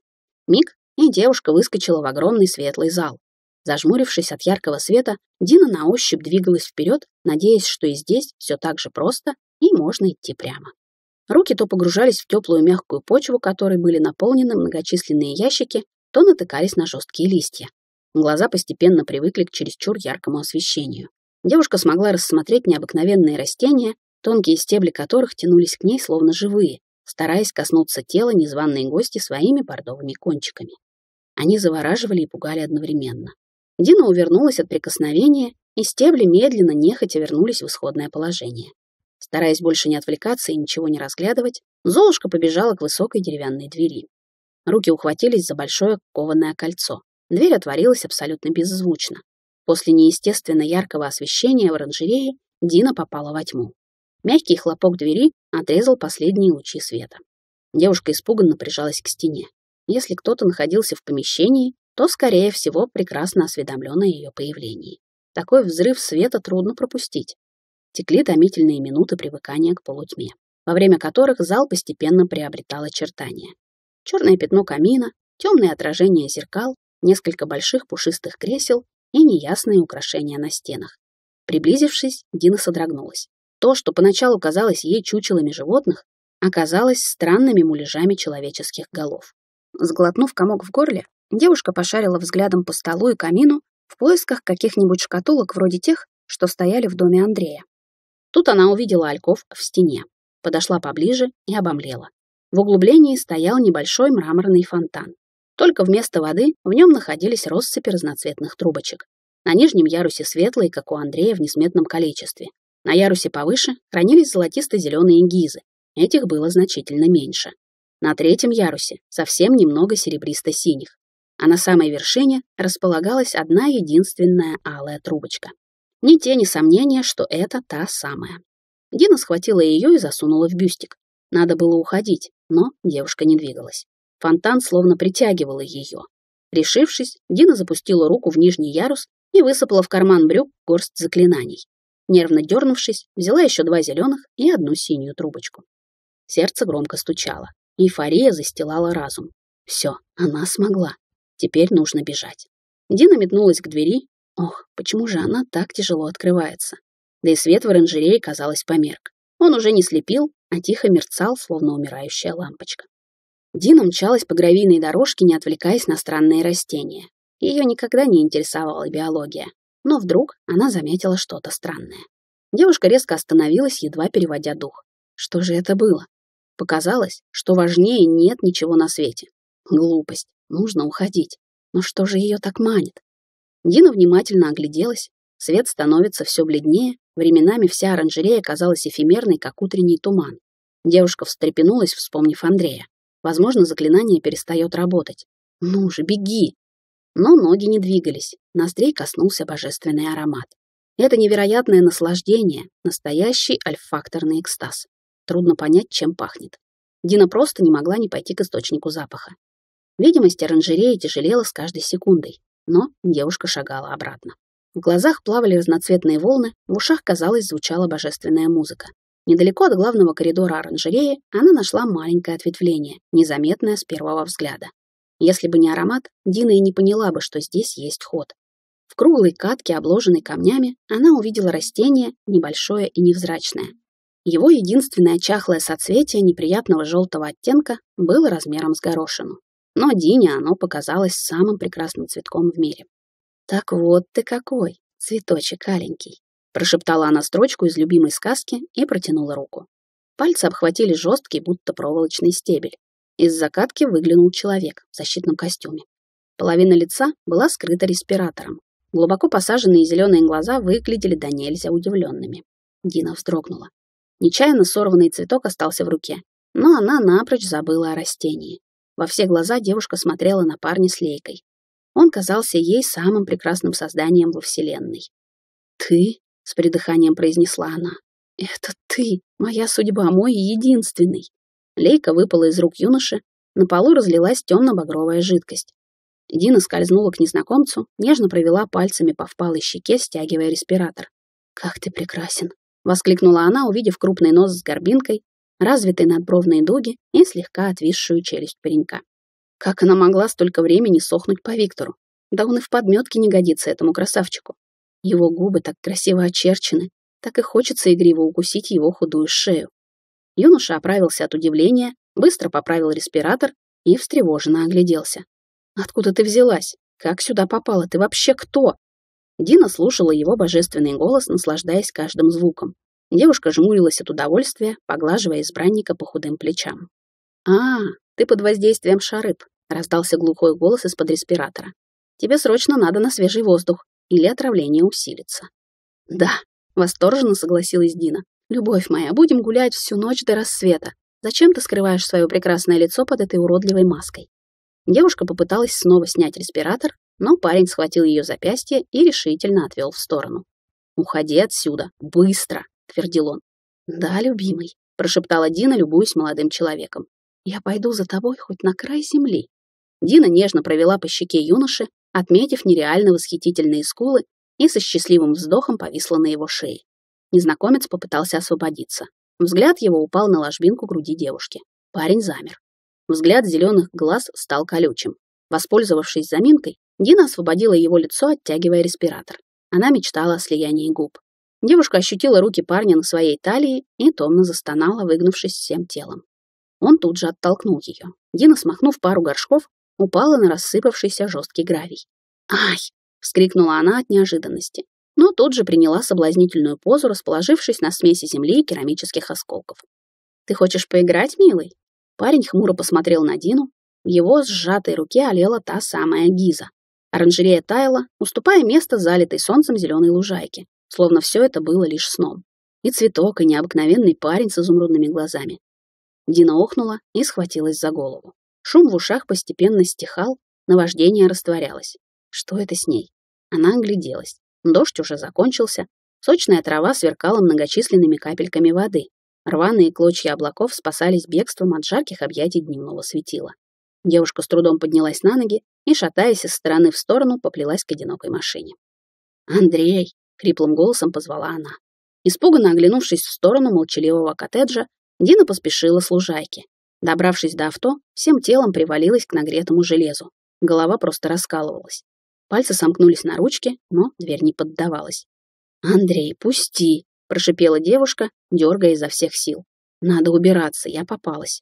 Миг, и девушка выскочила в огромный светлый зал. Зажмурившись от яркого света, Дина на ощупь двигалась вперед, надеясь, что и здесь все так же просто и можно идти прямо. Руки то погружались в теплую мягкую почву, которой были наполнены многочисленные ящики, то натыкались на жесткие листья. Глаза постепенно привыкли к чересчур яркому освещению. Девушка смогла рассмотреть необыкновенные растения, тонкие стебли которых тянулись к ней словно живые, стараясь коснуться тела незваной гости своими бордовыми кончиками. Они завораживали и пугали одновременно. Дина увернулась от прикосновения, и стебли медленно, нехотя вернулись в исходное положение. Стараясь больше не отвлекаться и ничего не разглядывать, Золушка побежала к высокой деревянной двери. Руки ухватились за большое кованое кольцо. Дверь отворилась абсолютно беззвучно. После неестественно яркого освещения в оранжерее Дина попала во тьму. Мягкий хлопок двери отрезал последние лучи света. Девушка испуганно прижалась к стене. Если кто-то находился в помещении, то, скорее всего, прекрасно осведомлен о ее появлении. Такой взрыв света трудно пропустить. Текли томительные минуты привыкания к полутьме, во время которых зал постепенно приобретал очертания. Черное пятно камина, темное отражение зеркал, несколько больших пушистых кресел и неясные украшения на стенах. Приблизившись, Дина содрогнулась. То, что поначалу казалось ей чучелами животных, оказалось странными муляжами человеческих голов. Сглотнув комок в горле, девушка пошарила взглядом по столу и камину в поисках каких-нибудь шкатулок вроде тех, что стояли в доме Андрея. Тут она увидела альков в стене, подошла поближе и обомлела. В углублении стоял небольшой мраморный фонтан. Только вместо воды в нем находились россыпи разноцветных трубочек. На нижнем ярусе светлые, как у Андрея, в несметном количестве. На ярусе повыше хранились золотисто-зеленые гизы. Этих было значительно меньше. На третьем ярусе совсем немного серебристо-синих. А на самой вершине располагалась одна единственная алая трубочка. Ни тени сомнения, что это та самая. Дина схватила ее и засунула в бюстик. Надо было уходить, но девушка не двигалась. Фонтан словно притягивала ее. Решившись, Дина запустила руку в нижний ярус и высыпала в карман брюк горсть заклинаний. Нервно дернувшись, взяла еще два зеленых и одну синюю трубочку. Сердце громко стучало. Эйфория застилала разум. Все, она смогла. Теперь нужно бежать. Дина метнулась к двери. Ох, почему же она так тяжело открывается? Да и свет в оранжерее, казалось, померк. Он уже не слепил, а тихо мерцал, словно умирающая лампочка. Дина мчалась по гравийной дорожке, не отвлекаясь на странные растения. Ее никогда не интересовала биология. Но вдруг она заметила что-то странное. Девушка резко остановилась, едва переводя дух. Что же это было? Показалось, что важнее нет ничего на свете. Глупость. Нужно уходить. Но что же ее так манит? Дина внимательно огляделась. Свет становится все бледнее. Временами вся оранжерея казалась эфемерной, как утренний туман. Девушка встрепенулась, вспомнив Андрея. Возможно, заклинание перестает работать. Ну же, беги! Но ноги не двигались. Ноздрей коснулся божественный аромат. Это невероятное наслаждение. Настоящий альфакторный экстаз. Трудно понять, чем пахнет. Дина просто не могла не пойти к источнику запаха. Видимость оранжереи тяжелела с каждой секундой, но девушка шагала обратно. В глазах плавали разноцветные волны, в ушах, казалось, звучала божественная музыка. Недалеко от главного коридора оранжереи она нашла маленькое ответвление, незаметное с первого взгляда. Если бы не аромат, Дина и не поняла бы, что здесь есть ход. В круглой катке, обложенной камнями, она увидела растение, небольшое и невзрачное. Его единственное чахлое соцветие неприятного желтого оттенка было размером с горошину. Но Дине оно показалось самым прекрасным цветком в мире. «Так вот ты какой, цветочек аленький!» Прошептала она строчку из любимой сказки и протянула руку. Пальцы обхватили жесткий, будто проволочный стебель. Из закатки выглянул человек в защитном костюме. Половина лица была скрыта респиратором. Глубоко посаженные зеленые глаза выглядели до нельзя удивленными. Дина вздрогнула. Нечаянно сорванный цветок остался в руке, но она напрочь забыла о растении. Во все глаза девушка смотрела на парня с лейкой. Он казался ей самым прекрасным созданием во Вселенной. «Ты?» — с придыханием произнесла она. «Это ты, моя судьба, мой единственный!» Лейка выпала из рук юноши, на полу разлилась темно-багровая жидкость. Дина скользнула к незнакомцу, нежно провела пальцами по впалой щеке, стягивая респиратор. «Как ты прекрасен!» — воскликнула она, увидев крупный нос с горбинкой, развитые надбровные дуги и слегка отвисшую челюсть паренька. Как она могла столько времени сохнуть по Виктору? Да он и в подметке не годится этому красавчику. Его губы так красиво очерчены, так и хочется игриво укусить его худую шею. Юноша оправился от удивления, быстро поправил респиратор и встревоженно огляделся. «Откуда ты взялась? Как сюда попала? Ты вообще кто?» Дина слушала его божественный голос, наслаждаясь каждым звуком. Девушка жмурилась от удовольствия, поглаживая избранника по худым плечам. «А, ты под воздействием шарыб», — раздался глухой голос из-под респиратора. «Тебе срочно надо на свежий воздух, или отравление усилится». «Да», — восторженно согласилась Дина. «Любовь моя, будем гулять всю ночь до рассвета. Зачем ты скрываешь свое прекрасное лицо под этой уродливой маской?» Девушка попыталась снова снять респиратор, но парень схватил ее запястье и решительно отвел в сторону. «Уходи отсюда, быстро», — твердил он. «Да, любимый», — прошептала Дина, любуясь молодым человеком. «Я пойду за тобой хоть на край земли». Дина нежно провела по щеке юноши, отметив нереально восхитительные скулы, и со счастливым вздохом повисла на его шее. Незнакомец попытался освободиться. Взгляд его упал на ложбинку груди девушки. Парень замер. Взгляд зеленых глаз стал колючим. Воспользовавшись заминкой, Дина освободила его лицо, оттягивая респиратор. Она мечтала о слиянии губ. Девушка ощутила руки парня на своей талии и томно застонала, выгнувшись всем телом. Он тут же оттолкнул ее. Дина, смахнув пару горшков, упала на рассыпавшийся жесткий гравий. «Ай!» — вскрикнула она от неожиданности, но тут же приняла соблазнительную позу, расположившись на смеси земли и керамических осколков. «Ты хочешь поиграть, милый?» Парень хмуро посмотрел на Дину. В его сжатой руке олела та самая гиза. Оранжерея таяла, уступая место залитой солнцем зеленой лужайке, словно все это было лишь сном. И цветок, и необыкновенный парень с изумрудными глазами. Дина охнула и схватилась за голову. Шум в ушах постепенно стихал, наваждение растворялось. Что это с ней? Она огляделась. Дождь уже закончился. Сочная трава сверкала многочисленными капельками воды. Рваные клочья облаков спасались бегством от жарких объятий дневного светила. Девушка с трудом поднялась на ноги и, шатаясь из стороны в сторону, поплелась к одинокой машине. «Андрей!» — хриплым голосом позвала она. Испуганно оглянувшись в сторону молчаливого коттеджа, Дина поспешила с лужайки. Добравшись до авто, всем телом привалилась к нагретому железу. Голова просто раскалывалась. Пальцы сомкнулись на ручке, но дверь не поддавалась. «Андрей, пусти!» — прошипела девушка, дергая изо всех сил. «Надо убираться, я попалась».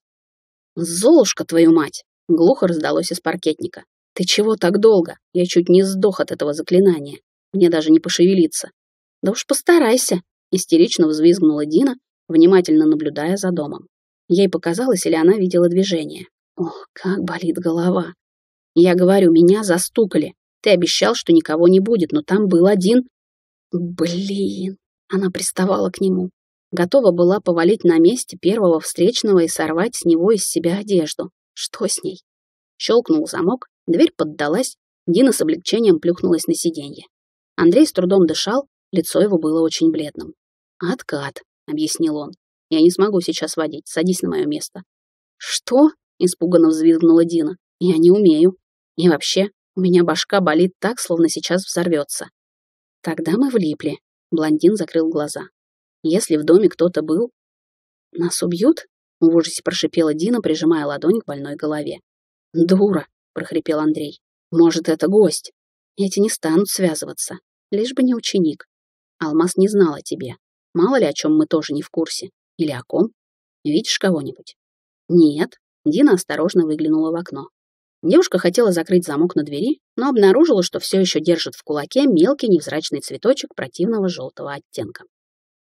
«Золушка, твою мать!» — глухо раздалось из паркетника. «Ты чего так долго? Я чуть не сдох от этого заклинания. Мне даже не пошевелиться». «Да уж постарайся!» — истерично взвизгнула Дина, внимательно наблюдая за домом. Ей показалось, или она видела движение. Ох, как болит голова. Я говорю, меня застукали. Ты обещал, что никого не будет, но там был один. Блин, она приставала к нему. Готова была повалить на месте первого встречного и сорвать с него из себя одежду. Что с ней? Щелкнул замок, дверь поддалась, Дина с облегчением плюхнулась на сиденье. Андрей с трудом дышал, лицо его было очень бледным. «Откат», — объяснил он. «Я не смогу сейчас водить. Садись на мое место». «Что?» — испуганно взвизгнула Дина. «Я не умею. И вообще, у меня башка болит так, словно сейчас взорвется». «Тогда мы влипли», — блондин закрыл глаза. «Если в доме кто-то был...» «Нас убьют?» — в ужасе прошипела Дина, прижимая ладонь к больной голове. «Дура!» — прохрипел Андрей. «Может, это гость? Эти не станут связываться. Лишь бы не ученик. Алмаз не знал о тебе. Мало ли, о чем мы тоже не в курсе. Или о ком? Видишь кого-нибудь?» «Нет». Дина осторожно выглянула в окно. Девушка хотела закрыть замок на двери, но обнаружила, что все еще держит в кулаке мелкий невзрачный цветочек противного желтого оттенка.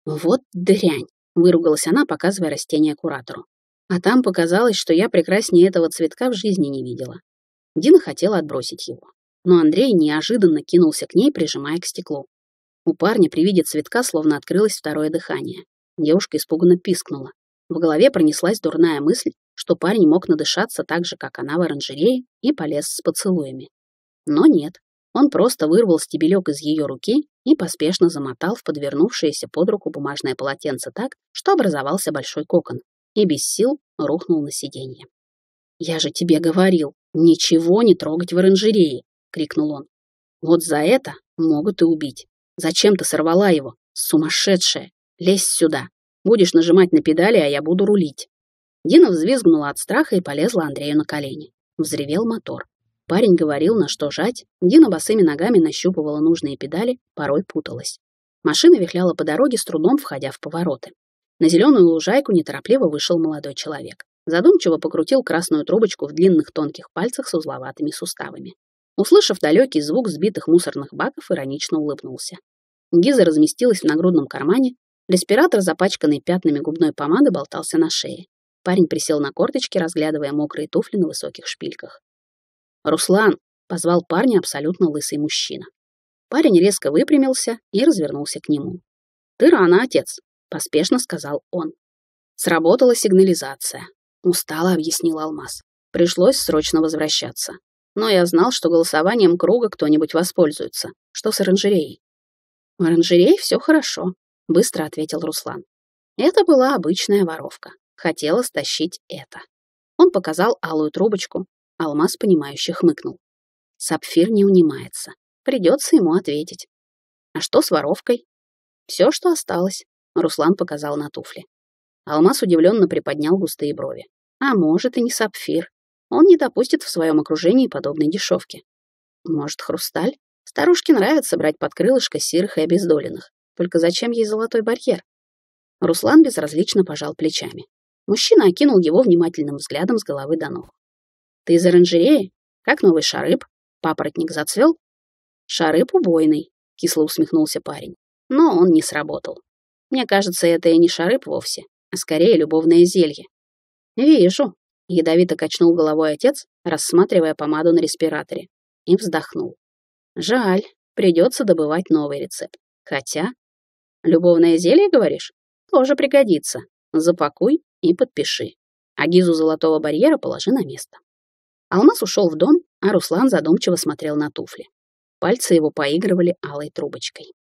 «Вот дрянь!» — выругалась она, показывая растение куратору. «А там показалось, что я прекраснее этого цветка в жизни не видела». Дина хотела отбросить его, но Андрей неожиданно кинулся к ней, прижимая к стеклу. У парня при виде цветка словно открылось второе дыхание. Девушка испуганно пискнула. В голове пронеслась дурная мысль, что парень мог надышаться так же, как она в оранжерее, и полез с поцелуями. Но нет, он просто вырвал стебелек из ее руки и поспешно замотал в подвернувшееся под руку бумажное полотенце так, что образовался большой кокон, и без сил рухнул на сиденье. «Я же тебе говорил, ничего не трогать в оранжерее!» — крикнул он. «Вот за это могут и убить. Зачем ты сорвала его? Сумасшедшая! Лезь сюда! Будешь нажимать на педали, а я буду рулить!» Дина взвизгнула от страха и полезла Андрею на колени. Взревел мотор. Парень говорил, на что жать. Дина босыми ногами нащупывала нужные педали, порой путалась. Машина вихляла по дороге, с трудом входя в повороты. На зеленую лужайку неторопливо вышел молодой человек. Задумчиво покрутил красную трубочку в длинных тонких пальцах с узловатыми суставами. Услышав далекий звук сбитых мусорных баков, иронично улыбнулся. Гиза разместилась в нагрудном кармане, респиратор, запачканный пятнами губной помады, болтался на шее. Парень присел на корточки, разглядывая мокрые туфли на высоких шпильках. «Руслан!» — позвал парня абсолютно лысый мужчина. Парень резко выпрямился и развернулся к нему. «Ты рано, отец!» — поспешно сказал он. Сработала сигнализация. Устало объяснил Алмаз. Пришлось срочно возвращаться. Но я знал, что голосованием круга кто-нибудь воспользуется. Что с оранжереей? В оранжерее все хорошо, быстро ответил Руслан. Это была обычная воровка. Хотела стащить это. Он показал алую трубочку. Алмаз, понимающе хмыкнул. Сапфир не унимается. Придется ему ответить. А что с воровкой? Все, что осталось, Руслан показал на туфли. Алмаз удивленно приподнял густые брови. А может, и не сапфир. Он не допустит в своем окружении подобной дешевки. Может, хрусталь? Старушке нравится брать под крылышко сирых и обездоленных. Только зачем ей золотой барьер? Руслан безразлично пожал плечами. Мужчина окинул его внимательным взглядом с головы до ног. «Ты из оранжереи? Как новый шарып? Папоротник зацвел?» «Шарып убойный», — кисло усмехнулся парень. «Но он не сработал. Мне кажется, это и не шарып вовсе, а скорее любовное зелье». «Вижу», — ядовито качнул головой отец, рассматривая помаду на респираторе, и вздохнул. «Жаль, придется добывать новый рецепт. Хотя...» «Любовное зелье, говоришь? Тоже пригодится. Запакуй и подпиши. А гизу золотого барьера положи на место». Алмаз ушел в дом, а Руслан задумчиво смотрел на туфли. Пальцы его поигрывали алой трубочкой.